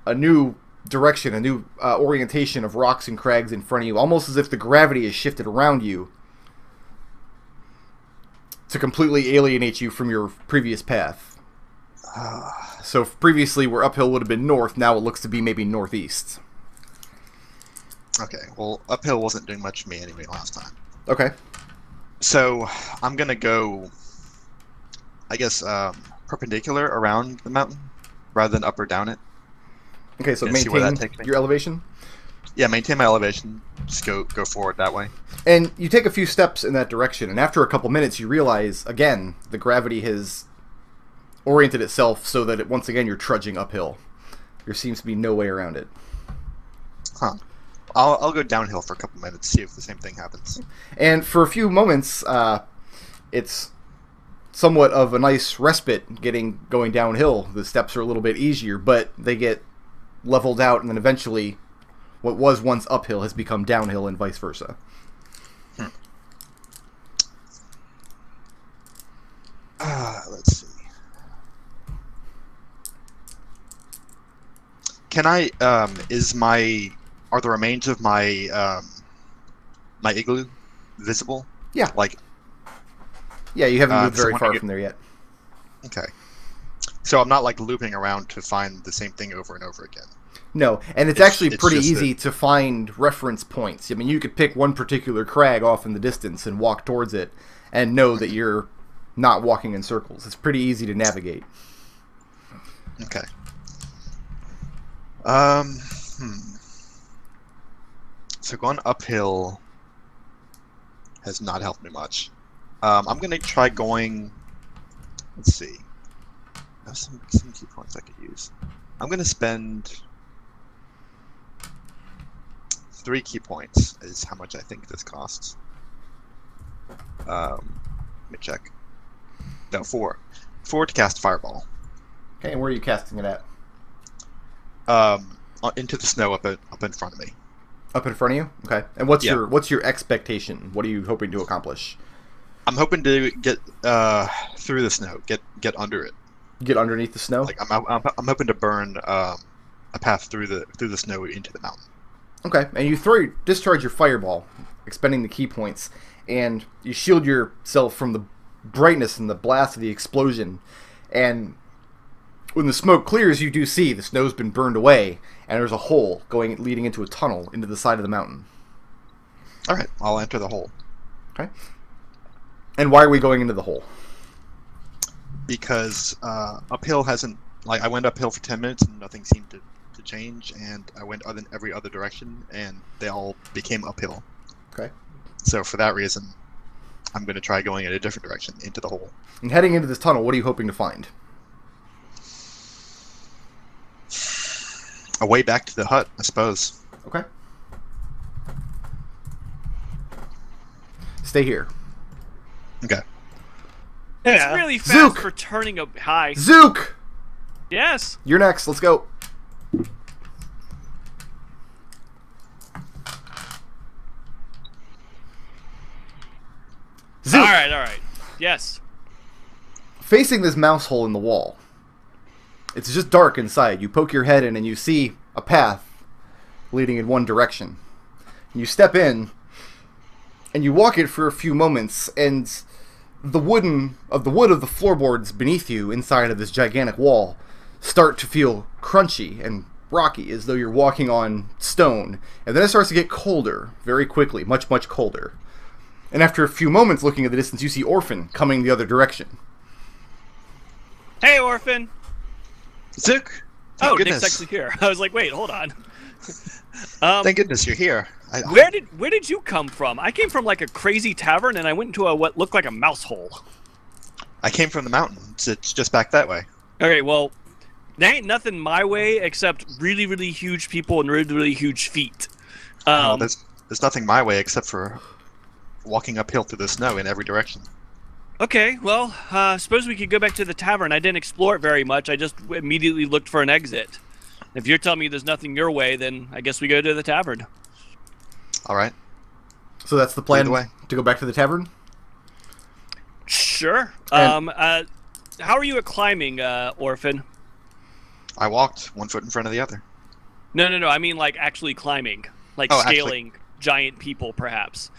a new direction, a new orientation of rocks and crags in front of you, almost as if the gravity has shifted around you to completely alienate you from your previous path. So previously, where uphill would have been north, now it looks to be maybe northeast. Okay, well, uphill wasn't doing much to me anyway last time. Okay. So, I'm going to go, I guess, perpendicular around the mountain rather than up or down it. Okay, so maintain your elevation? Yeah, maintain my elevation. Just go forward that way. And you take a few steps in that direction, and after a couple minutes you realize, again, the gravity has oriented itself so that it, once again you're trudging uphill. There seems to be no way around it. Huh. I'll go downhill for a couple minutes, see if the same thing happens. And for a few moments, it's somewhat of a nice respite going downhill. The steps are a little bit easier, but they get leveled out and then eventually What was once uphill has become downhill and vice versa. Let's see. Can I, are the remains of my, my igloo visible? Yeah. Like. Yeah, you haven't moved very far from there yet. Okay. So I'm not, like, looping around to find the same thing over and over again. No, and it's actually pretty easy to find reference points. I mean, you could pick one particular crag off in the distance and walk towards it and know that you're not walking in circles. It's pretty easy to navigate. Okay. So going uphill has not helped me much. I'm going to try going... Let's see. I have some key points I could use. I'm going to spend... 3 key points is how much I think this costs. Let me check. No, 4. 4 to cast Fireball. Okay, and where are you casting it at? Into the snow up in front of me. Up in front of you? Okay. And what's your expectation? What are you hoping to accomplish? I'm hoping to get through the snow. Get under it. Get underneath the snow? Like I'm hoping to burn a path through the snow into the mountain. Okay, and you discharge your fireball, expending the key points, and you shield yourself from the brightness and the blast of the explosion. And when the smoke clears, you do see the snow's been burned away, and there's a hole leading into a tunnel into the side of the mountain. All right, I'll enter the hole. Okay. And why are we going into the hole? Because uphill hasn't... Like, I went uphill for 10 minutes, and nothing seemed to... change, and I went in every other direction, and they all became uphill. Okay. So for that reason, I'm going to try going in a different direction, into the hole. And heading into this tunnel, what are you hoping to find? A way back to the hut, I suppose. Okay. Stay here. Okay. Yeah. It's really fast Zook. For turning up high. Zook! Yes! You're next, let's go. Zook. All right. Yes. Facing this mouse hole in the wall, it's just dark inside. You poke your head in and you see a path leading in one direction. You step in and you walk it for a few moments, and the wood of the floorboards beneath you inside of this gigantic wall start to feel crunchy and rocky, as though you're walking on stone. And then it starts to get colder very quickly, much, much colder. And after a few moments looking at the distance, you see Orphan coming the other direction. Hey, Orphan! Zook! Oh, Nick's actually here. I was like, wait, hold on. Thank goodness you're here. Where did you come from? I came from, like, a crazy tavern, and I went into what looked like a mouse hole. I came from the mountains. It's just back that way. Okay, well, there ain't nothing my way except really, really huge people and really, really huge feet. Well, there's nothing my way except for... walking uphill through the snow in every direction. Okay, well, I suppose we could go back to the tavern. I didn't explore it very much. I just immediately looked for an exit. If you're telling me there's nothing your way, then I guess we go to the tavern. All right. So that's the plan, to go back to the tavern? Sure. How are you at climbing, Orphan? I walked one foot in front of the other. No. I mean, like, actually climbing. Like scaling giant people, perhaps.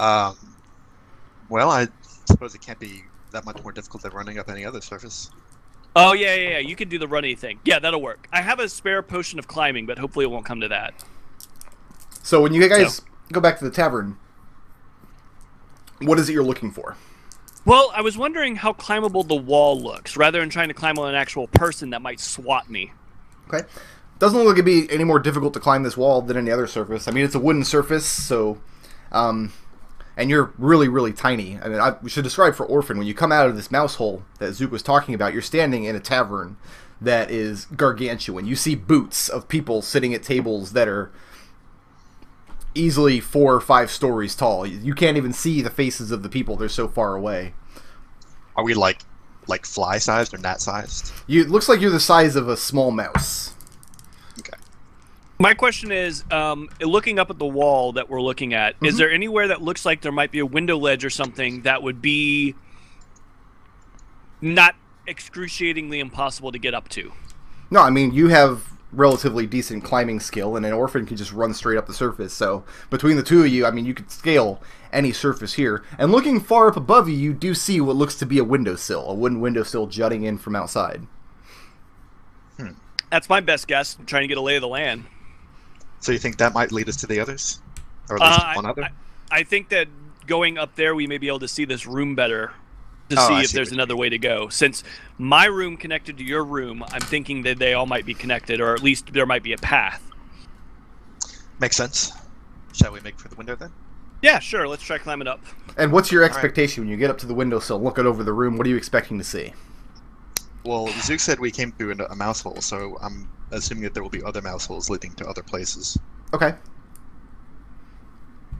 Well, I suppose it can't be that much more difficult than running up any other surface. Oh, yeah. You can do the runny thing. Yeah, that'll work. I have a spare potion of climbing, but hopefully it won't come to that. So when you guys go back to the tavern, what is it you're looking for? Well, I was wondering how climbable the wall looks, rather than trying to climb on an actual person that might swat me. Okay. Doesn't look like it'd be any more difficult to climb this wall than any other surface. I mean, it's a wooden surface, so... and you're really, really tiny. I mean, we should describe for Orphan, when you come out of this mouse hole that Zook was talking about, you're standing in a tavern that is gargantuan. You see boots of people sitting at tables that are easily 4 or 5 stories tall. You can't even see the faces of the people. They're so far away. Are we like fly-sized or gnat-sized? It looks like you're the size of a small mouse. Okay. My question is, looking up at the wall that we're looking at, mm-hmm. is there anywhere that looks like there might be a window ledge or something that would be not excruciatingly impossible to get up to? No, I mean, you have relatively decent climbing skill, and an orphan can just run straight up the surface. So between the two of you, I mean, you could scale any surface here. And looking far up above you, you do see what looks to be a windowsill, a wooden windowsill jutting in from outside. Hmm. That's my best guess. I'm trying to get a lay of the land. So you think that might lead us to the others? Or at least one other? I think that going up there, we may be able to see this room better to see if there's another way to go. Since my room connected to your room, I'm thinking that they all might be connected, or at least there might be a path. Makes sense. Shall we make for the window then? Yeah, sure. Let's try climbing up. And what's your expectation when you get up to the windowsill, looking over the room? What are you expecting to see? Well, Zook said we came through a mouse hole, so I'm assuming that there will be other mouse holes leading to other places. Okay.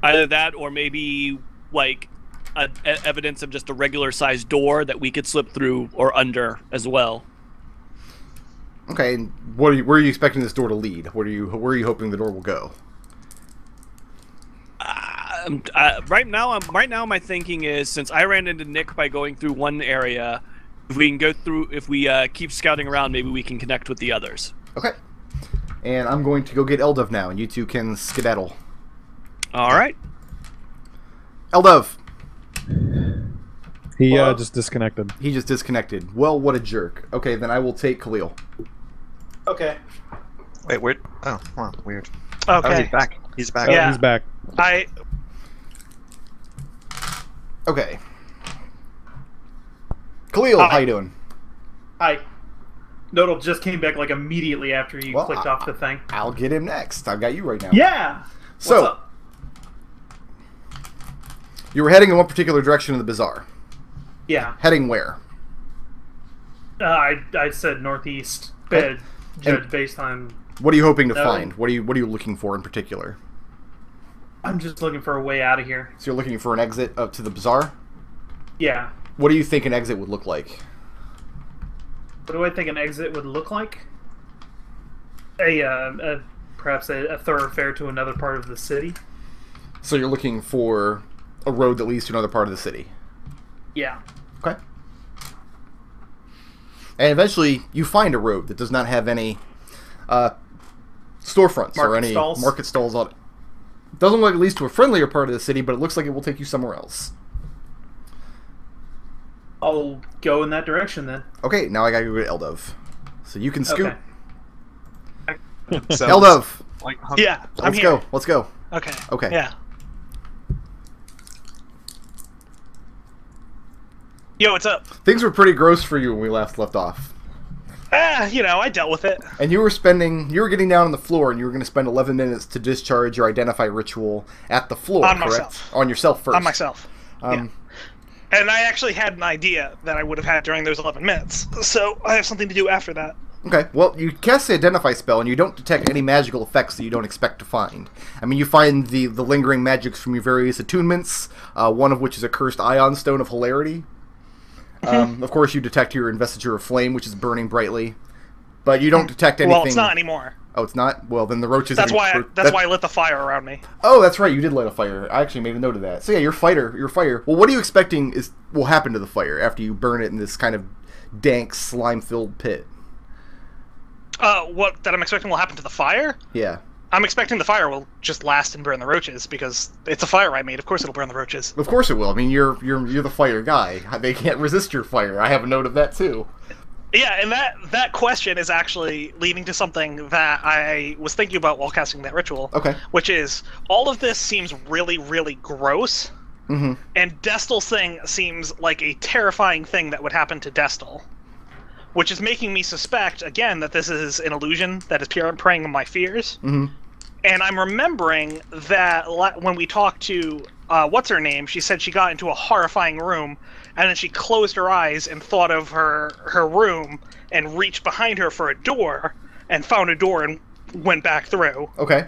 Either that, or maybe like evidence of just a regular-sized door that we could slip through or under as well. Okay, and what are you, where are you expecting this door to lead? Where are you hoping the door will go? Right now, my thinking is, since I ran into Nick by going through one area, if we can go through, if we keep scouting around, maybe we can connect with the others. Okay. And I'm going to go get Eldove now, and you two can skedaddle. All right. Eldove. He just disconnected. He just disconnected. Well, what a jerk. Okay, then I will take Khalil. Okay. Wait, where? Oh, wow, weird. Okay. Oh, he's back. He's back. Yeah. Oh, he's back. Okay. Khalil, how you doing? Hi. Nodal just came back like immediately after you clicked off the thing. I'll get him next. I've got you right now. Yeah. So, what's up? You were heading in one particular direction of the bazaar. Yeah. Heading where? I said northeast, but judged based on. What are you hoping to find? What are you looking for in particular? I'm just looking for a way out of here. So you're looking for an exit up to the bazaar? Yeah. What do you think an exit would look like? What do I think an exit would look like? Perhaps a thoroughfare to another part of the city. So you're looking for a road that leads to another part of the city? Yeah. Okay. And eventually you find a road that does not have any storefronts or any market stalls on it. Doesn't look like it leads to a friendlier part of the city, but it looks like it will take you somewhere else. I'll go in that direction then. Okay, now I gotta go to Eldove. So you can scoot. Okay. Eldove! Yeah, let's go. Let's go. Okay. Okay. Yeah. Yo, what's up? Things were pretty gross for you when we last left off. You know, I dealt with it. And you were getting down on the floor, and you were going to spend 11 minutes to discharge your identify ritual at the floor, correct? On myself. On yourself first. On myself. Yeah. And I actually had an idea that I would have had during those 11 minutes, so I have something to do after that. Okay, well, you cast the Identify spell, and you don't detect any magical effects that you don't expect to find. I mean, you find the lingering magics from your various attunements, one of which is a cursed ion stone of hilarity. Of course, you detect your Investiture of Flame, which is burning brightly, but you don't detect anything. Well, it's not anymore. Oh, it's not? Well, then the roaches... That's why I lit the fire around me. Oh, that's right. You did light a fire. I actually made a note of that. So yeah, your fire. Well, what are you expecting will happen to the fire after you burn it in this kind of dank, slime-filled pit? What that I'm expecting will happen to the fire? Yeah. I'm expecting the fire will just last and burn the roaches, because it's a fire I made. Of course it'll burn the roaches. Of course it will. I mean, you're the fire guy. They can't resist your fire. I have a note of that, too. Yeah, and that question is actually leading to something that I was thinking about while casting that ritual. Okay. Which is, all of this seems really, really gross, mm-hmm. and Destil's thing seems like a terrifying thing that would happen to Destil. Which is making me suspect, again, that this is an illusion that is preying on my fears. Mm-hmm. And I'm remembering that when we talked to what's-her-name, she said she got into a horrifying room, and then she closed her eyes and thought of her room and reached behind her for a door and found a door and went back through. Okay.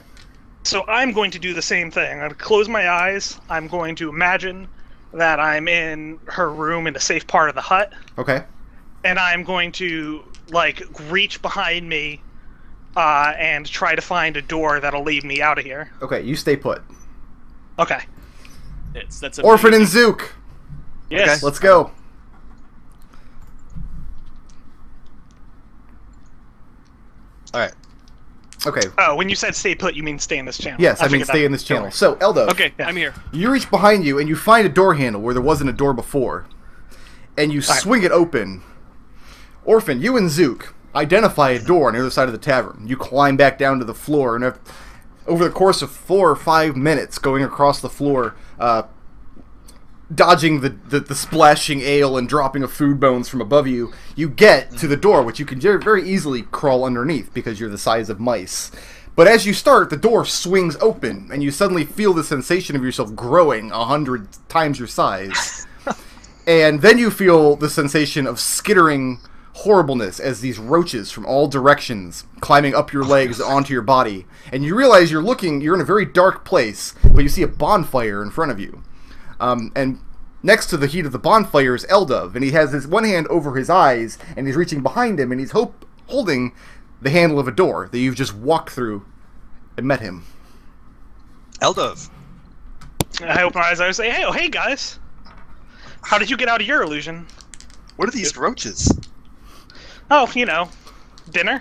So I'm going to do the same thing. I'm going to close my eyes. I'm going to imagine that I'm in her room in a safe part of the hut. Okay. And I'm going to, like, reach behind me and try to find a door that'll lead me out of here. Okay, you stay put. Okay. That's Orphan and Zook! Yes. Okay, let's go. Alright. Okay. Oh, when you said stay put, you mean stay in this channel. Yes, I mean stay in this channel. So, Eldove. Okay, yeah. I'm here. You reach behind you and you find a door handle where there wasn't a door before. And you swing it open. Orphan, you and Zook identify a door on the other side of the tavern. You climb back down to the floor, and over the course of 4 or 5 minutes going across the floor, dodging the splashing ale and dropping of food bones from above you, you get to the door, which you can very easily crawl underneath because you're the size of mice. But as you start, the door swings open, and you suddenly feel the sensation of yourself growing 100 times your size. And then you feel the sensation of skittering horribleness as these roaches from all directions climbing up your legs onto your body. And you realize you're in a very dark place, but you see a bonfire in front of you. And next to the heat of the bonfire is Eldove, and he has his one hand over his eyes, and he's reaching behind him, and he's holding the handle of a door that you've just walked through and met him. Eldove. I open my eyes and I say, hey, oh, hey, guys. How did you get out of your illusion? What are these roaches? Oh, you know, dinner.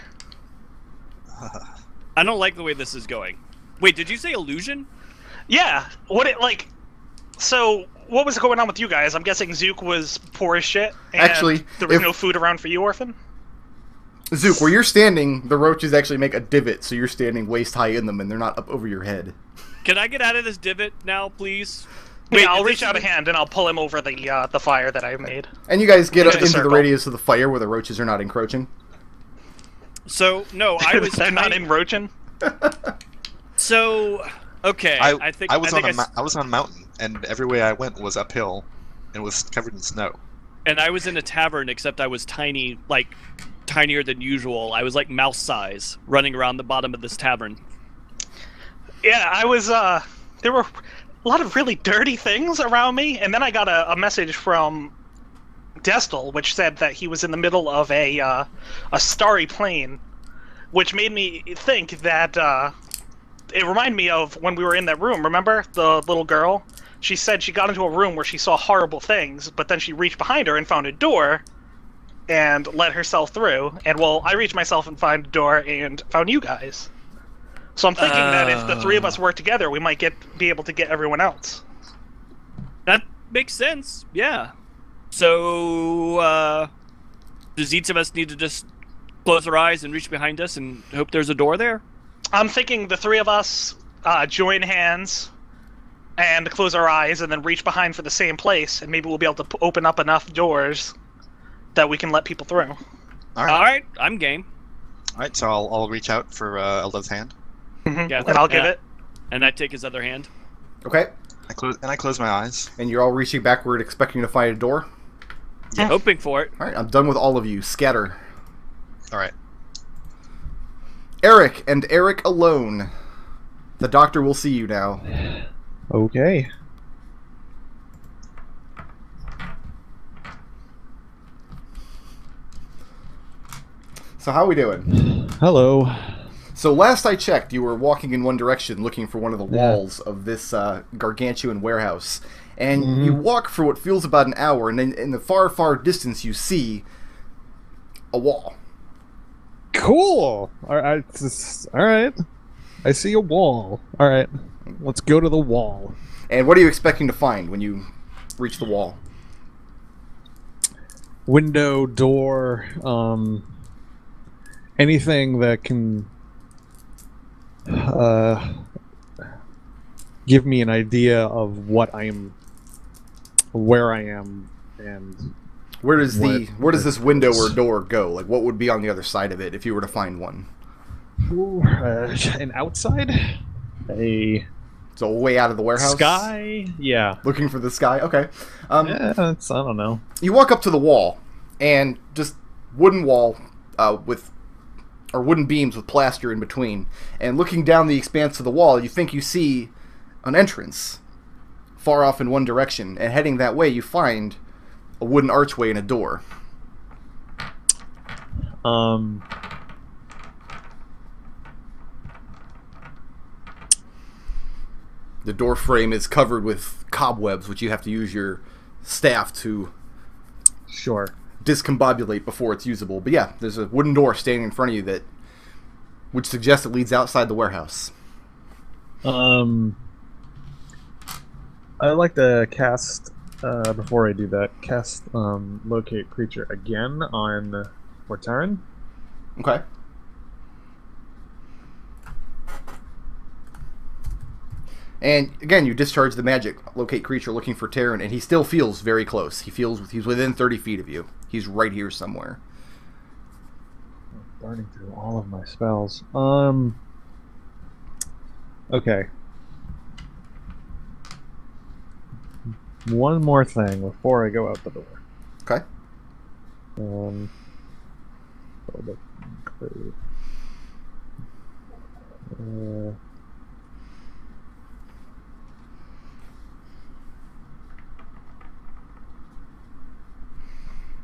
I don't like the way this is going. Wait, did you say illusion? Yeah. So, what was going on with you guys? I'm guessing Zook was poor as shit. And actually, there was no food around for you, Orphan? Zook, where you're standing, the roaches actually make a divot, so you're standing waist high in them, and they're not up over your head. Can I get out of this divot now, please? Wait, yeah, I'll reach out a hand and I'll pull him over the fire that I made. And you guys get into the radius of the fire where the roaches are not encroaching. So no, I was they're not encroaching. So okay, I was on a mountain, and every way I went was uphill, and was covered in snow. And I was in a tavern, except I was tiny, like tinier than usual. I was like mouse size, running around the bottom of this tavern. Yeah, I was. There were a lot of really dirty things around me, and then I got a message from Destil, which said that he was in the middle of a starry plane, which made me think that it reminded me of when we were in that room. Remember the little girl? She said she got into a room where she saw horrible things, but then she reached behind her and found a door and let herself through. And well, I reached myself and found a door and found you guys. So I'm thinking that if the three of us work together, we might be able to get everyone else. That makes sense, yeah. So, does each of us need to just close our eyes and reach behind us and hope there's a door there? I'm thinking the three of us join hands and close our eyes and then reach behind for the same place, and maybe we'll be able to open up enough doors that we can let people through. All right, I'm game. All right, so I'll reach out for Eldove's hand. Mm-hmm. Yeah, and I'll give it. And I take his other hand. Okay. I close my eyes. And you're all reaching backward, expecting to find a door? Yeah. Hoping for it. All right, I'm done with all of you. Scatter. All right. Eric, and Eric alone. The doctor will see you now. Okay. So how are we doing? Hello. So last I checked, you were walking in one direction looking for one of the walls of this gargantuan warehouse. And you walk for what feels about an hour, and then in the far, far distance you see a wall. Cool! Alright. I see a wall. Alright. Let's go to the wall. And what are you expecting to find when you reach the wall? Window, door, anything that can give me an idea of where I am, and where does this window or door go? Like, what would be on the other side of it if you were to find one? Ooh, an outside, so way out of the warehouse. Sky, yeah. Looking for the sky. Okay. Yeah, I don't know. You walk up to the wall, and just wooden wall or wooden beams with plaster in between. And looking down the expanse of the wall, you think you see an entrance far off in one direction. And heading that way, you find a wooden archway and a door. The door frame is covered with cobwebs, which you have to use your staff to discombobulate before it's usable. But yeah, there's a wooden door standing in front of you that would suggest it leads outside the warehouse. I like to cast, before I do that, cast Locate Creature again on Taren. Okay. And again, you discharge the magic, Locate Creature, looking for Taren, and he still feels very close. He feels he's within 30 feet of you. He's right here somewhere. I'm burning through all of my spells. Okay. One more thing before I go out the door. Okay.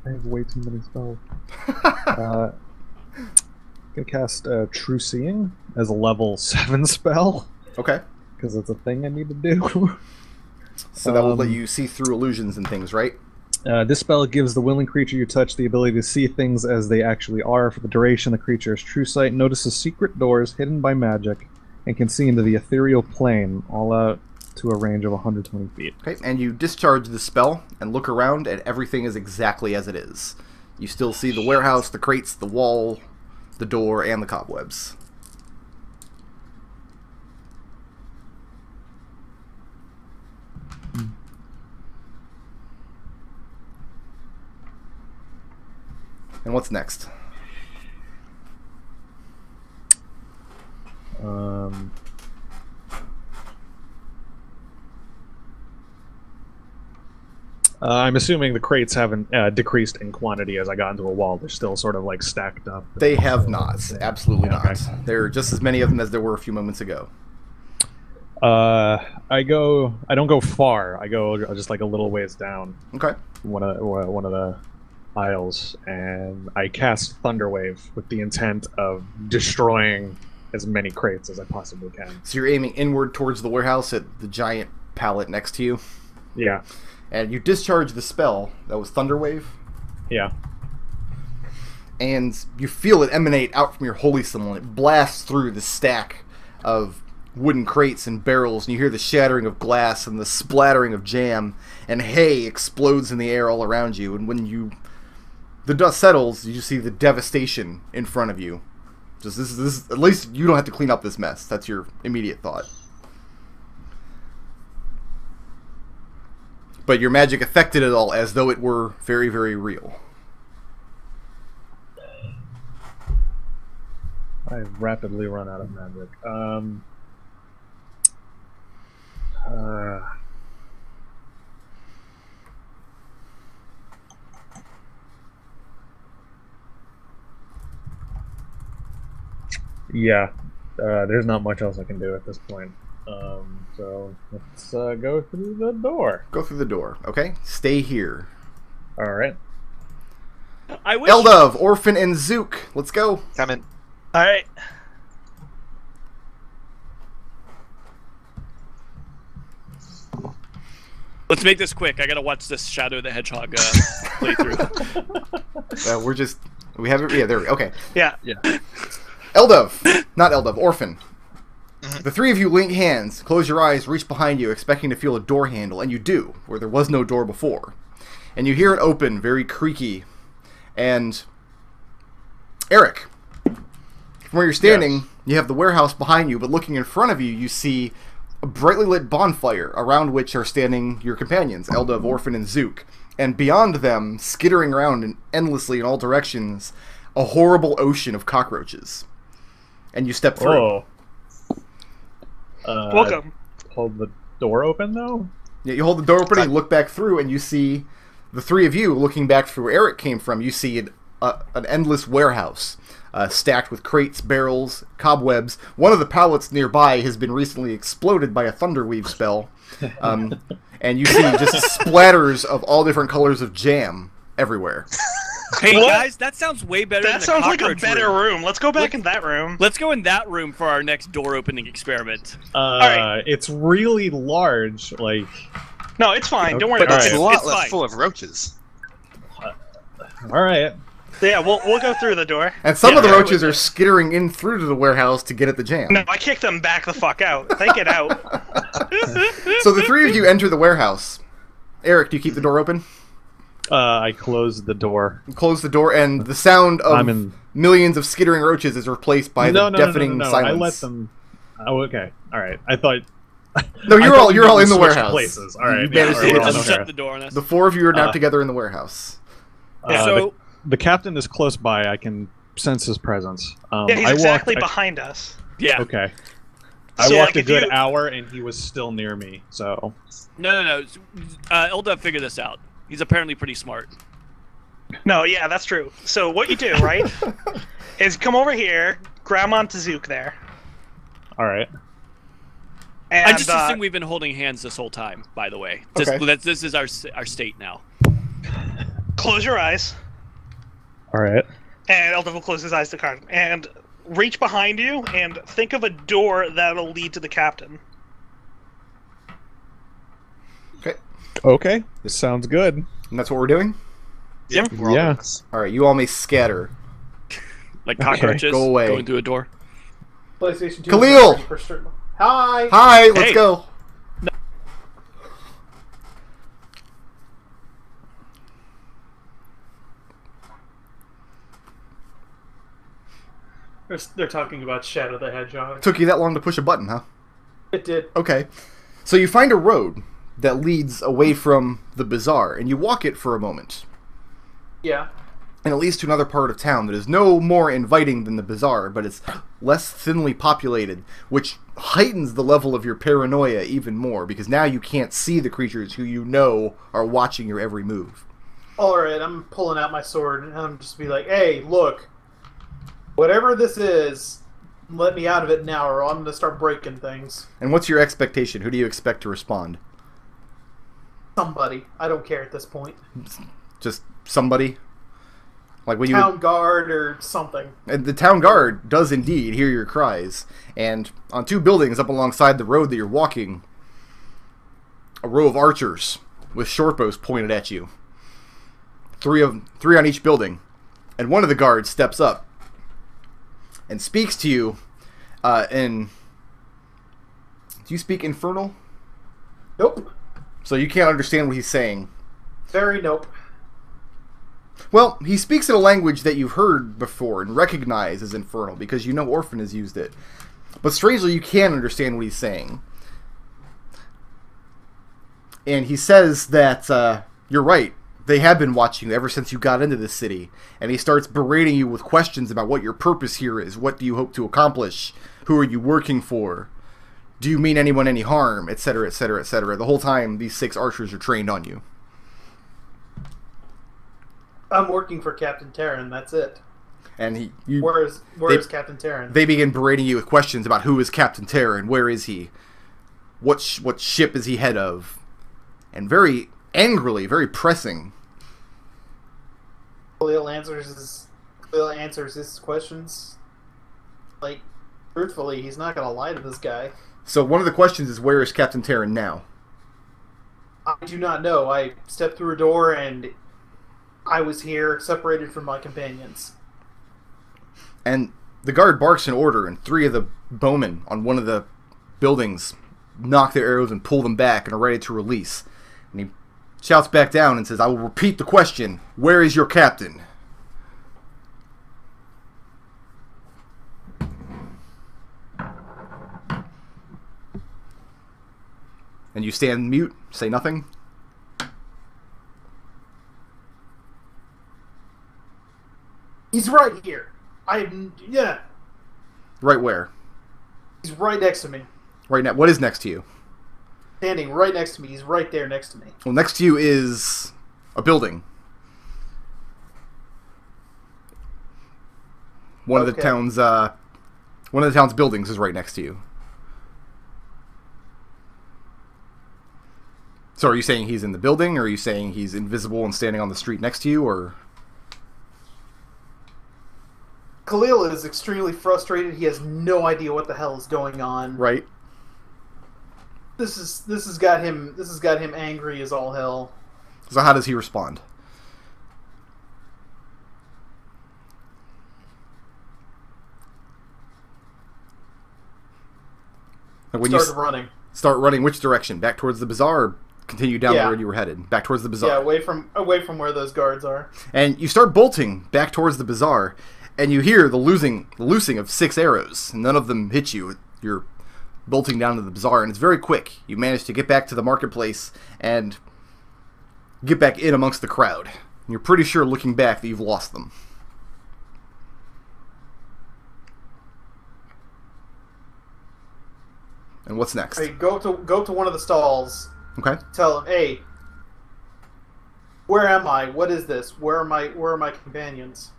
I have way too many spells. I'm gonna cast True Seeing as a level 7 spell. Okay. Because it's a thing I need to do. So that will let you see through illusions and things, right? This spell gives the willing creature you touch the ability to see things as they actually are. For the duration, the creature's true sight notices secret doors hidden by magic and can see into the ethereal plane, all out to a range of 120 feet. Okay, and you discharge the spell and look around, and everything is exactly as it is. You still see the warehouse, the crates, the wall, the door, and the cobwebs. And what's next? I'm assuming the crates haven't decreased in quantity as I got into a wall. They're still sort of like stacked up. They have not. Absolutely not. Okay. There are just as many of them as there were a few moments ago. I don't go far. I go just like a little ways down. Okay. One of the aisles, and I cast Thunderwave with the intent of destroying as many crates as I possibly can. So you're aiming inward towards the warehouse at the giant pallet next to you? Yeah. And you discharge the spell, that was Thunderwave? Yeah. And you feel it emanate out from your holy symbol, and it blasts through the stack of wooden crates and barrels, and you hear the shattering of glass and the splattering of jam, and hay explodes in the air all around you, and when you... the dust settles, you see the devastation in front of you. Just this, at least you don't have to clean up this mess. That's your immediate thought. But your magic affected it all as though it were very, very real. I've rapidly run out of magic. Yeah, there's not much else I can do at this point. So let's go through the door. Go through the door, okay? Stay here. All right. I wish. Eldove, Orphan, and Zook. Let's go. Come in. All right. Let's make this quick. I gotta watch this Shadow the Hedgehog playthrough. We have it. Yeah, there we go. Okay. Yeah. Yeah. Eldove, not Eldove, Orphan. The three of you link hands, close your eyes, reach behind you, expecting to feel a door handle, and you do, where there was no door before. And you hear it open, very creaky, and Eric, from where you're standing, yes. You have the warehouse behind you, but looking in front of you, you see a brightly lit bonfire, around which are standing your companions, Eldove, Orphan, and Zook. And beyond them, skittering around endlessly in all directions, a horrible ocean of cockroaches. And you step through. Oh. Welcome. Hold the door open, though? Yeah, you hold the door open and you look back through, and you see the three of you looking back through where Eric came from. You see an endless warehouse stacked with crates, barrels, cobwebs. One of the pallets nearby has been recently exploded by a Thunderweave spell. And you see just splatters of all different colors of jam everywhere. Hey guys, that sounds way better than the cockroach room. That sounds like a better room. Let's go back in that room. Let's go in that room for our next door opening experiment. Alright. It's really large, like... No, it's fine. Don't worry about it. It's a lot less full of roaches. Alright. Yeah, we'll go through the door. And some of the roaches are skittering in through to the warehouse to get at the jam. No, I kicked them back the fuck out. They get out. So the three of you enter the warehouse. Eric, do you keep the door open? I closed the door. Close the door, and the sound of millions of skittering roaches is replaced by the deafening silence. I let them. Oh, okay. All right. I thought. No, you're all in the warehouse. Places. All right. Just shut the door on us. The four of you are now together in the warehouse. So the captain is close by. I can sense his presence. Yeah, he's behind us. Yeah. Okay. So I walked a good hour, and he was still near me. So. No. Eldove figured this out. He's apparently pretty smart. No, yeah, that's true. So what you do, right, is come over here, grab onto Zook there. All right. And, I just assume we've been holding hands this whole time, by the way. Okay. This is our state now. Close your eyes. All right. And Eldove will close his eyes to Karen. And reach behind you and think of a door that'll lead to the captain. Okay, this sounds good. And that's what we're doing? Yep. Yeah. Alright, you all may scatter. Like cockroaches. Okay. Go away. Go into a door. PlayStation 2. Khalil! Hi! Hi, let's go. No. They're talking about Shadow the Hedgehog. It took you that long to push a button, huh? It did. Okay. So you find a road that leads away from the bazaar, and you walk it for a moment. Yeah. And it leads to another part of town that is no more inviting than the bazaar, but it's less thinly populated, which heightens the level of your paranoia even more, because now you can't see the creatures who you know are watching your every move. Alright, I'm pulling out my sword, and I'm just be like, hey, look, whatever this is, let me out of it now, or I'm going to start breaking things. And what's your expectation? Who do you expect to respond? Somebody. I don't care at this point. Just somebody? Like when town guard or something. And the town guard does indeed hear your cries. And on two buildings up alongside the road that you're walking, a row of archers with shortbows pointed at you. Three on each building. And one of the guards steps up and speaks to you in... Do you speak Infernal? Nope. So you can't understand what he's saying. Very nope. Well, he speaks in a language that you've heard before and recognize as Infernal, because you know Orphan has used it. But strangely, you can understand what he's saying. And he says that, you're right. They have been watching you ever since you got into this city. And he starts berating you with questions about what your purpose here is. What do you hope to accomplish? Who are you working for? Do you mean anyone any harm, etc., etc., etc.? The whole time, these six archers are trained on you. I'm working for Captain Taren. That's it. And where is Captain Taren? They begin berating you with questions about who is Captain Taren, where is he, what ship is he head of, and very angrily, very pressing. Khalil answers his questions. Like, truthfully, he's not going to lie to this guy. So one of the questions is, where is Captain Taren now? I do not know. I stepped through a door and I was here, separated from my companions. And the guard barks an order, and three of the bowmen on one of the buildings knock their arrows and pull them back and are ready to release. And he shouts back down and says, I will repeat the question, where is your captain? And you stand mute, say nothing. He's right here. Yeah. Right where? He's right next to me. Right now. What is next to you? Standing right next to me. He's right there next to me. Well, next to you is a building. One of the town's buildings is right next to you. So are you saying he's in the building, or are you saying he's invisible and standing on the street next to you, or? Khalil is extremely frustrated. He has no idea what the hell is going on. Right. This has got him angry as all hell. So how does he respond? When start running, which direction? Back towards the bazaar, or continue down the road you were headed? Back towards the bazaar. Yeah, away from where those guards are. And you start bolting back towards the bazaar, and you hear the loosing of 6 arrows. None of them hit you. You're bolting down to the bazaar, and it's very quick. You manage to get back to the marketplace and get back in amongst the crowd. And you're pretty sure, looking back, that you've lost them. And what's next? Hey, go to one of the stalls. Okay. Tell him, hey, where am I? What is this? Where are my companions?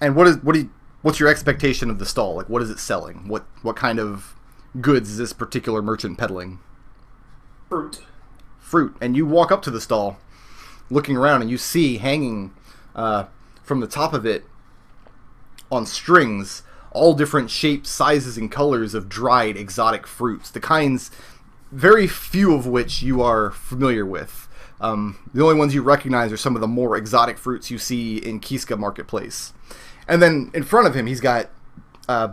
And what's your expectation of the stall? Like, what is it selling? What kind of goods is this particular merchant peddling? Fruit. And you walk up to the stall, looking around, and you see hanging from the top of it on strings, all different shapes, sizes, and colors of dried exotic fruits. The kinds, very few of which you are familiar with. The only ones you recognize are some of the more exotic fruits you see in Kiska Marketplace. And then in front of him, he's got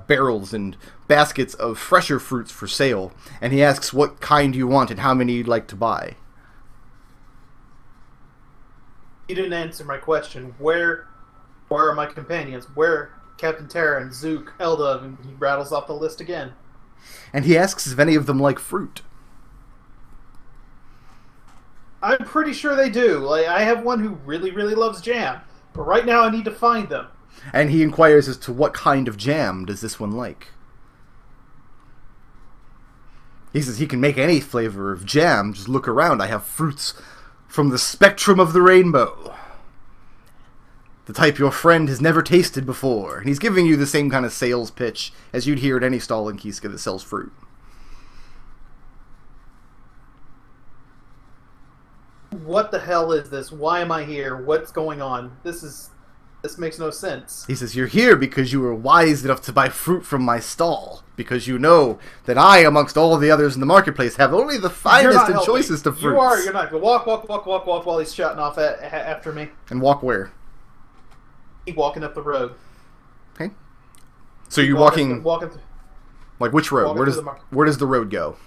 barrels and baskets of fresher fruits for sale. And he asks what kind you want and how many you'd like to buy. You didn't answer my question. Where are my companions? Where... Captain Taren, Zook, Eldove, and he rattles off the list again. And he asks if any of them like fruit. I'm pretty sure they do. Like, I have one who really, really loves jam. But right now I need to find them. And he inquires as to what kind of jam does this one like. He says he can make any flavor of jam. Just look around. I have fruits from the spectrum of the rainbow. The type your friend has never tasted before. And he's giving you the same kind of sales pitch as you'd hear at any stall in Kiska that sells fruit. What the hell is this? Why am I here? What's going on? This makes no sense. He says, you're here because you were wise enough to buy fruit from my stall. Because you know that I, amongst all the others in the marketplace, have only the finest and choicest of fruits. You're not. Walk while he's shouting off after me. And walk where? Walking up the road. Okay. So you're walking like which road? Where does the road go?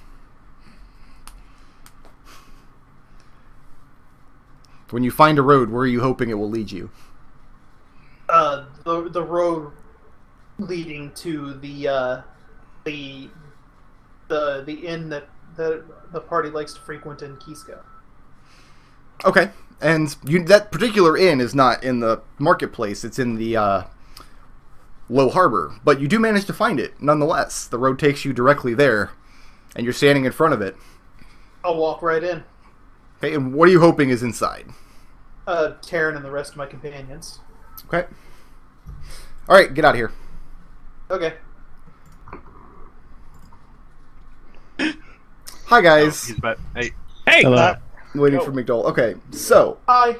When you find a road, where are you hoping it will lead you? The road leading to the inn that the party likes to frequent in Kiska. Okay. And that particular inn is not in the marketplace. It's in the low harbor. But you do manage to find it, nonetheless. The road takes you directly there, and you're standing in front of it. I'll walk right in. Okay, and what are you hoping is inside? Taren and the rest of my companions. Okay. All right, get out of here. Okay. Hi, guys. Oh, he's back. Hey. Hey! Hello. Waiting for McDohl. Okay, so... Hi.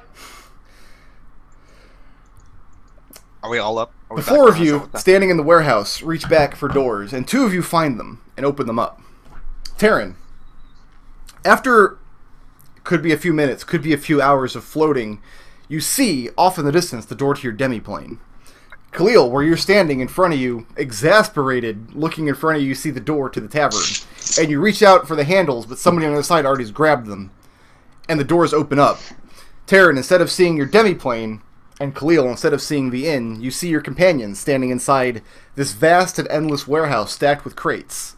Are we all up? The 4 of you, standing in the warehouse, reach back for doors, and 2 of you find them and open them up. Taren, after could be a few minutes, could be a few hours of floating, you see, off in the distance, the door to your demi-plane. Khalil, where you're standing in front of you, exasperated, looking in front of you, you see the door to the tavern. And you reach out for the handles, but somebody on the other side already has grabbed them. And the doors open up. Taren, instead of seeing your demi-plane, and Khalil, instead of seeing the inn, you see your companions standing inside this vast and endless warehouse stacked with crates.